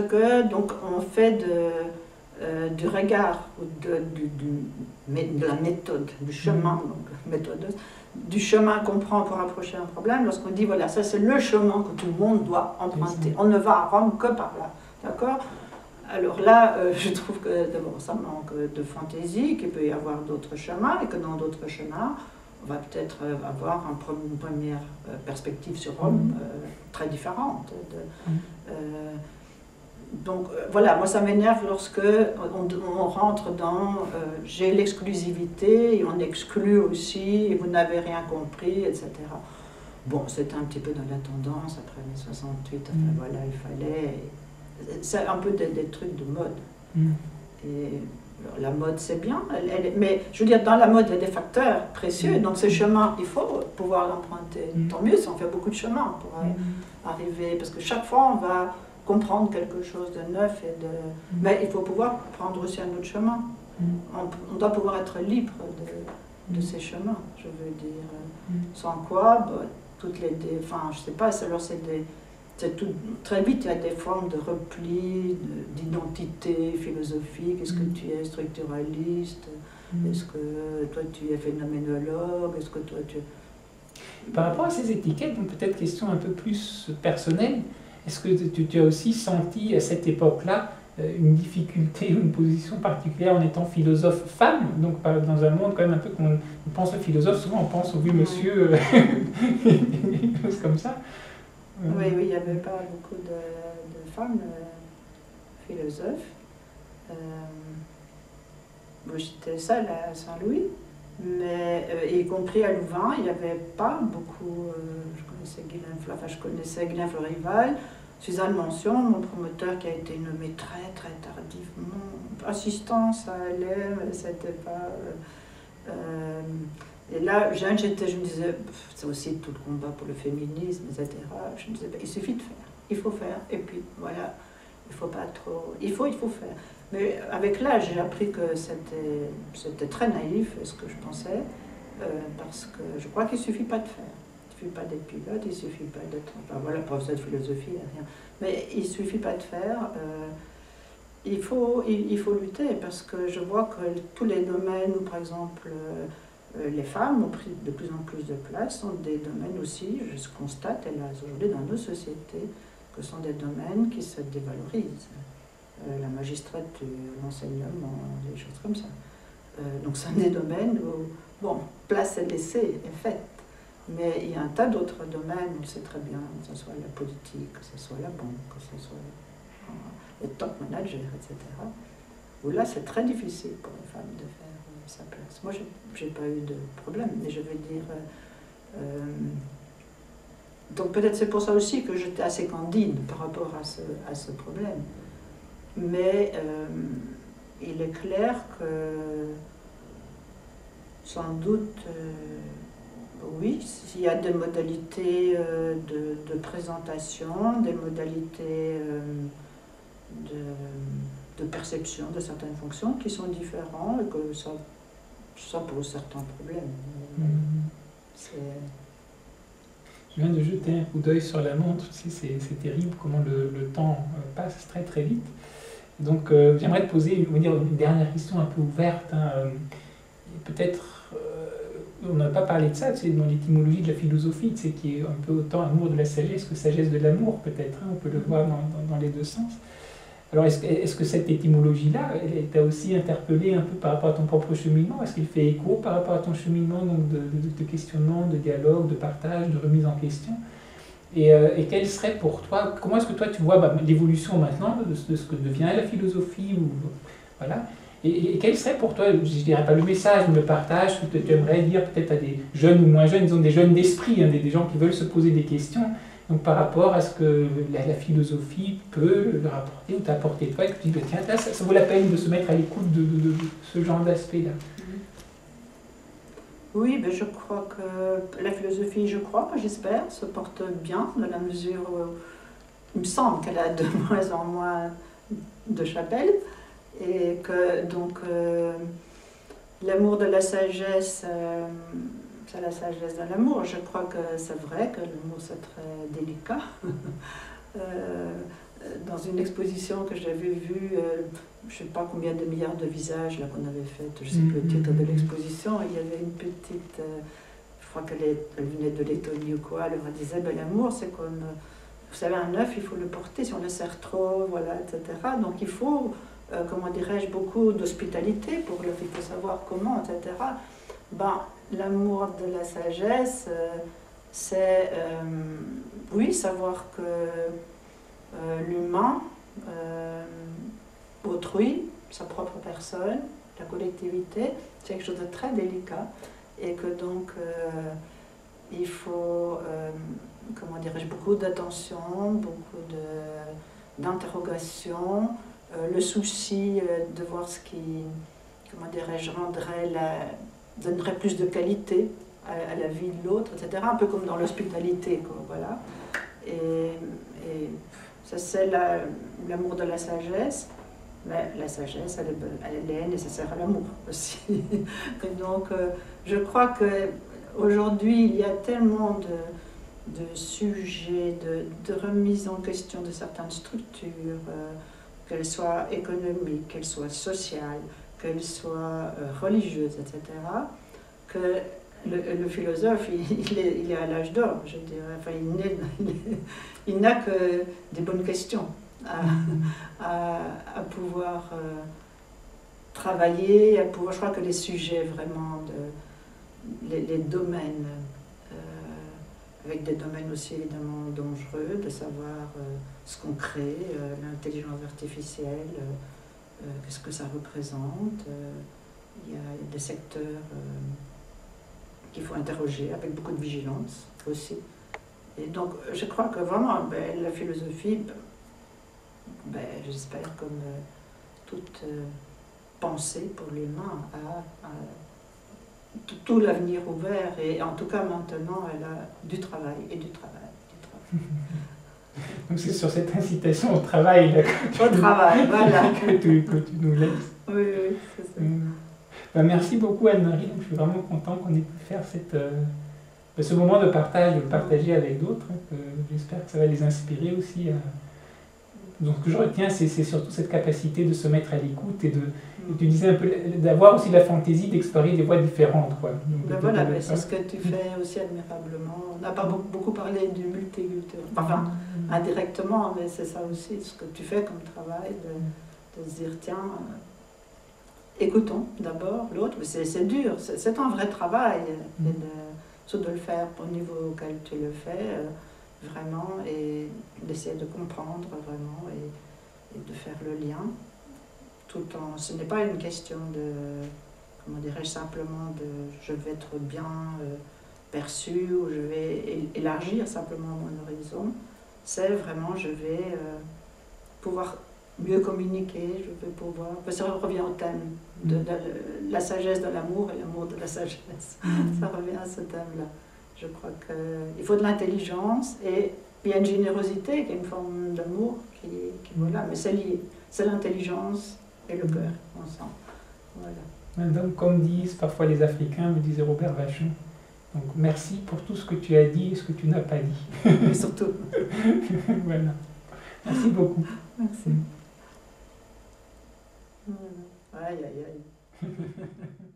donc on fait de, euh, du regard ou de, du, du, de la méthode, du chemin, donc méthodeuse, du chemin qu'on prend pour approcher un problème, lorsqu'on dit voilà ça c'est le chemin que tout le monde doit emprunter, on ne va à Rome que par là, d'accord? Alors là, euh, je trouve que d'abord ça manque de fantaisie, qu'il peut y avoir d'autres chemins, et que dans d'autres chemins, on va peut-être euh, avoir un pre une première euh, perspective sur Rome euh, très différente. De, euh, donc euh, voilà, moi ça m'énerve lorsque on, on rentre dans euh, « j'ai l'exclusivité » et on exclut aussi, et « vous n'avez rien compris », et cetera. Bon, c'était un petit peu dans la tendance, après mai soixante-huit, enfin mmh. voilà, il fallait... C'est un peu des, des trucs de mode. Mmh. Et la mode, c'est bien, elle, elle, mais je veux dire, dans la mode, il y a des facteurs précieux, mmh. donc ces chemins, il faut pouvoir l'emprunter. Mmh. Tant mieux, si on fait beaucoup de chemins pour mmh. arriver, parce que chaque fois, on va comprendre quelque chose de neuf, et de... Mmh. mais il faut pouvoir prendre aussi un autre chemin. Mmh. On, on doit pouvoir être libre de, de mmh. ces chemins, je veux dire. Mmh. Sans quoi, bah, toutes les... Dé... Enfin, je sais pas, alors c'est des... Tout, très vite, il y a des formes de repli, d'identité philosophique. Est-ce que tu es structuraliste? mm. Est-ce que toi, tu es phénoménologue? Est-ce que toi, tu... Par rapport à ces étiquettes, peut-être question un peu plus personnelle, est-ce que tu, tu as aussi senti à cette époque-là une difficulté, une position particulière en étant philosophe femme, donc dans un monde quand même un peu qu'on pense au philosophe, souvent on pense au oui monsieur, des choses comme ça. Oui, oui, il n'y avait pas beaucoup de, de femmes euh, philosophes. Euh, bon, j'étais seule à Saint-Louis, mais euh, y compris à Louvain, il n'y avait pas beaucoup. Euh, je connaissais Guillem Florival, enfin, je connaissais Guillem Florival, Suzanne Mansion, mon promoteur qui a été nommé très très tardivement. Assistance à l'élève, c'était pas. Euh, euh, Et là, jeune, j'étais, je me disais, c'est aussi tout le combat pour le féminisme, et cetera. Je me disais, ben, il suffit de faire, il faut faire, et puis voilà, il faut pas trop, il faut, il faut faire. Mais avec l'âge, j'ai appris que c'était très naïf, ce que je pensais, euh, parce que je crois qu'il suffit pas de faire. Il suffit pas d'être pilote, il suffit pas d'être, ben, voilà, professeur de philosophie, rien. Mais il suffit pas de faire. Euh, il faut, il, il faut lutter, parce que je vois que tous les domaines, où, par exemple, euh, les femmes ont pris de plus en plus de place, sont des domaines aussi, je constate, hélas, aujourd'hui dans nos sociétés, que sont des domaines qui se dévalorisent. Euh, la magistrature, l'enseignement, des choses comme ça. Euh, donc c'est des domaines où, bon, place est laissée, est faite. Mais il y a un tas d'autres domaines, on le sait très bien, que ce soit la politique, que ce soit la banque, que ce soit le top manager, et cetera. Où là, c'est très difficile pour les femmes de faire sa place. Moi, j'ai pas eu de problème, mais je veux dire... Euh, donc peut-être c'est pour ça aussi que j'étais assez candide par rapport à ce, à ce problème. Mais euh, il est clair que, sans doute, euh, oui, s'il y a des modalités euh, de, de présentation, des modalités euh, de, de perception de certaines fonctions qui sont différentes, et que ça... ça pose certains problèmes. Mmh. Je viens de jeter un coup d'œil sur la montre, tu sais, c'est terrible comment le, le temps passe très très vite. Donc euh, j'aimerais te poser une, une dernière question un peu ouverte. Hein. Peut-être, euh, on n'a pas parlé de ça, tu sais, dans l'étymologie de la philosophie, tu sais, qui est un peu autant amour de la sagesse que sagesse de l'amour peut-être, hein. On peut le voir dans, dans, dans les deux sens. Alors, est-ce que, est-ce que cette étymologie-là, elle t'a aussi interpellé un peu par rapport à ton propre cheminement? Est-ce qu'il fait écho par rapport à ton cheminement, donc de, de, de questionnement, de dialogue, de partage, de remise en question? Et, euh, et quelle serait pour toi, comment est-ce que toi tu vois bah, l'évolution maintenant de, de ce que devient la philosophie ou, voilà. Et, et quel serait pour toi, je ne dirais pas le message, mais le partage que tu aimerais dire peut-être à des jeunes ou moins jeunes, disons des jeunes d'esprit, hein, des, des gens qui veulent se poser des questions? Donc par rapport à ce que la, la philosophie peut leur apporter ou t'apporter, toi, et que tu dis, tiens, ça, ça vaut la peine de se mettre à l'écoute de, de, de, de ce genre d'aspect-là. Oui, ben je crois que la philosophie, je crois, j'espère, se porte bien, dans la mesure où il me semble qu'elle a de moins en moins de chapelles, et que donc euh, l'amour de la sagesse... Euh, c'est la sagesse de l'amour. Je crois que c'est vrai que l'amour c'est très délicat. euh, dans une exposition que j'avais vue, euh, je ne sais pas combien de milliards de visages là qu'on avait fait, je ne sais plus le titre de l'exposition, il y avait une petite, euh, je crois qu'elle venait de Lettonie ou quoi, elle leur disait ben, l'amour c'est comme, vous savez un œuf il faut le porter, si on le serre trop, voilà, et cetera. Donc il faut, euh, comment dirais-je, beaucoup d'hospitalité pour le faire savoir comment, et cetera. Ben, l'amour de la sagesse, euh, c'est, euh, oui, savoir que euh, l'humain, euh, autrui, sa propre personne, la collectivité, c'est quelque chose de très délicat, et que donc, euh, il faut, euh, comment dirais-je, beaucoup d'attention, beaucoup d'interrogation, euh, le souci euh, de voir ce qui, comment dirais-je, rendrait la, donnerait plus de qualité à, à la vie de l'autre, et cetera. Un peu comme dans l'hospitalité, quoi, voilà. Et, et ça, c'est la, l'amour de la sagesse. Mais la sagesse, elle est, elle est nécessaire à l'amour aussi. Et donc, je crois qu'aujourd'hui, il y a tellement de, de sujets, de, de remise en question de certaines structures, euh, qu'elles soient économiques, qu'elles soient sociales, qu'elles soient religieuses, et cetera, que le, le philosophe, il, il, est, il est à l'âge d'or, je dirais. Enfin, il n'a que des bonnes questions. À, à, à pouvoir euh, travailler, à pouvoir, je crois que les sujets vraiment, de, les, les domaines, euh, avec des domaines aussi évidemment dangereux, de savoir euh, ce qu'on crée, euh, l'intelligence artificielle, euh, euh, qu'est-ce que ça représente, il euh, y, y a des secteurs euh, qu'il faut interroger avec beaucoup de vigilance aussi. Et donc je crois que vraiment ben, la philosophie, ben, Ben, j'espère, comme euh, toute euh, pensée pour l'humain, a, a tout, tout l'avenir ouvert, et en tout cas maintenant elle a du travail et du travail. Du travail. Donc c'est sur cette incitation au travail, là, que, au tu, travail, nous, voilà. que, tu, que tu nous laisses. Oui, oui, c'est ça. Hum. Ben, merci beaucoup Anne-Marie, je suis vraiment content qu'on ait pu faire cette, euh, ce moment de partage, de partager avec d'autres. Euh, j'espère que ça va les inspirer aussi à... Donc ce que je retiens, c'est surtout cette capacité de se mettre à l'écoute et de, tu disais un peu, d'avoir aussi la fantaisie d'explorer des voies différentes, quoi. Donc, ben de, voilà, de... c'est ce que tu fais aussi admirablement. On n'a pas beaucoup, beaucoup parlé du multiculturalisme, enfin indirectement, mais c'est ça aussi, ce que tu fais comme travail, de, de se dire, tiens, euh, écoutons d'abord l'autre, mais c'est dur, c'est un vrai travail, et de, surtout de le faire au niveau auquel tu le fais, euh, vraiment, et d'essayer de comprendre vraiment, et, et de faire le lien, tout en... Ce n'est pas une question de, comment dirais-je, simplement de je vais être bien euh, perçu, ou je vais élargir simplement mon horizon, c'est vraiment je vais euh, pouvoir mieux communiquer, je vais pouvoir... Ça revient au thème de, de, de la sagesse de l'amour et l'amour de la sagesse, ça revient à ce thème-là. Je crois qu'il faut de l'intelligence, et il y a une générosité qui est une forme d'amour qui, qui voilà, mais c'est lié, c'est l'intelligence et le cœur ensemble. Voilà. Donc comme disent parfois les Africains, me disait Robert Vachon, donc merci pour tout ce que tu as dit et ce que tu n'as pas dit. Mais surtout. Voilà. Merci beaucoup. Merci. Aïe aïe aïe.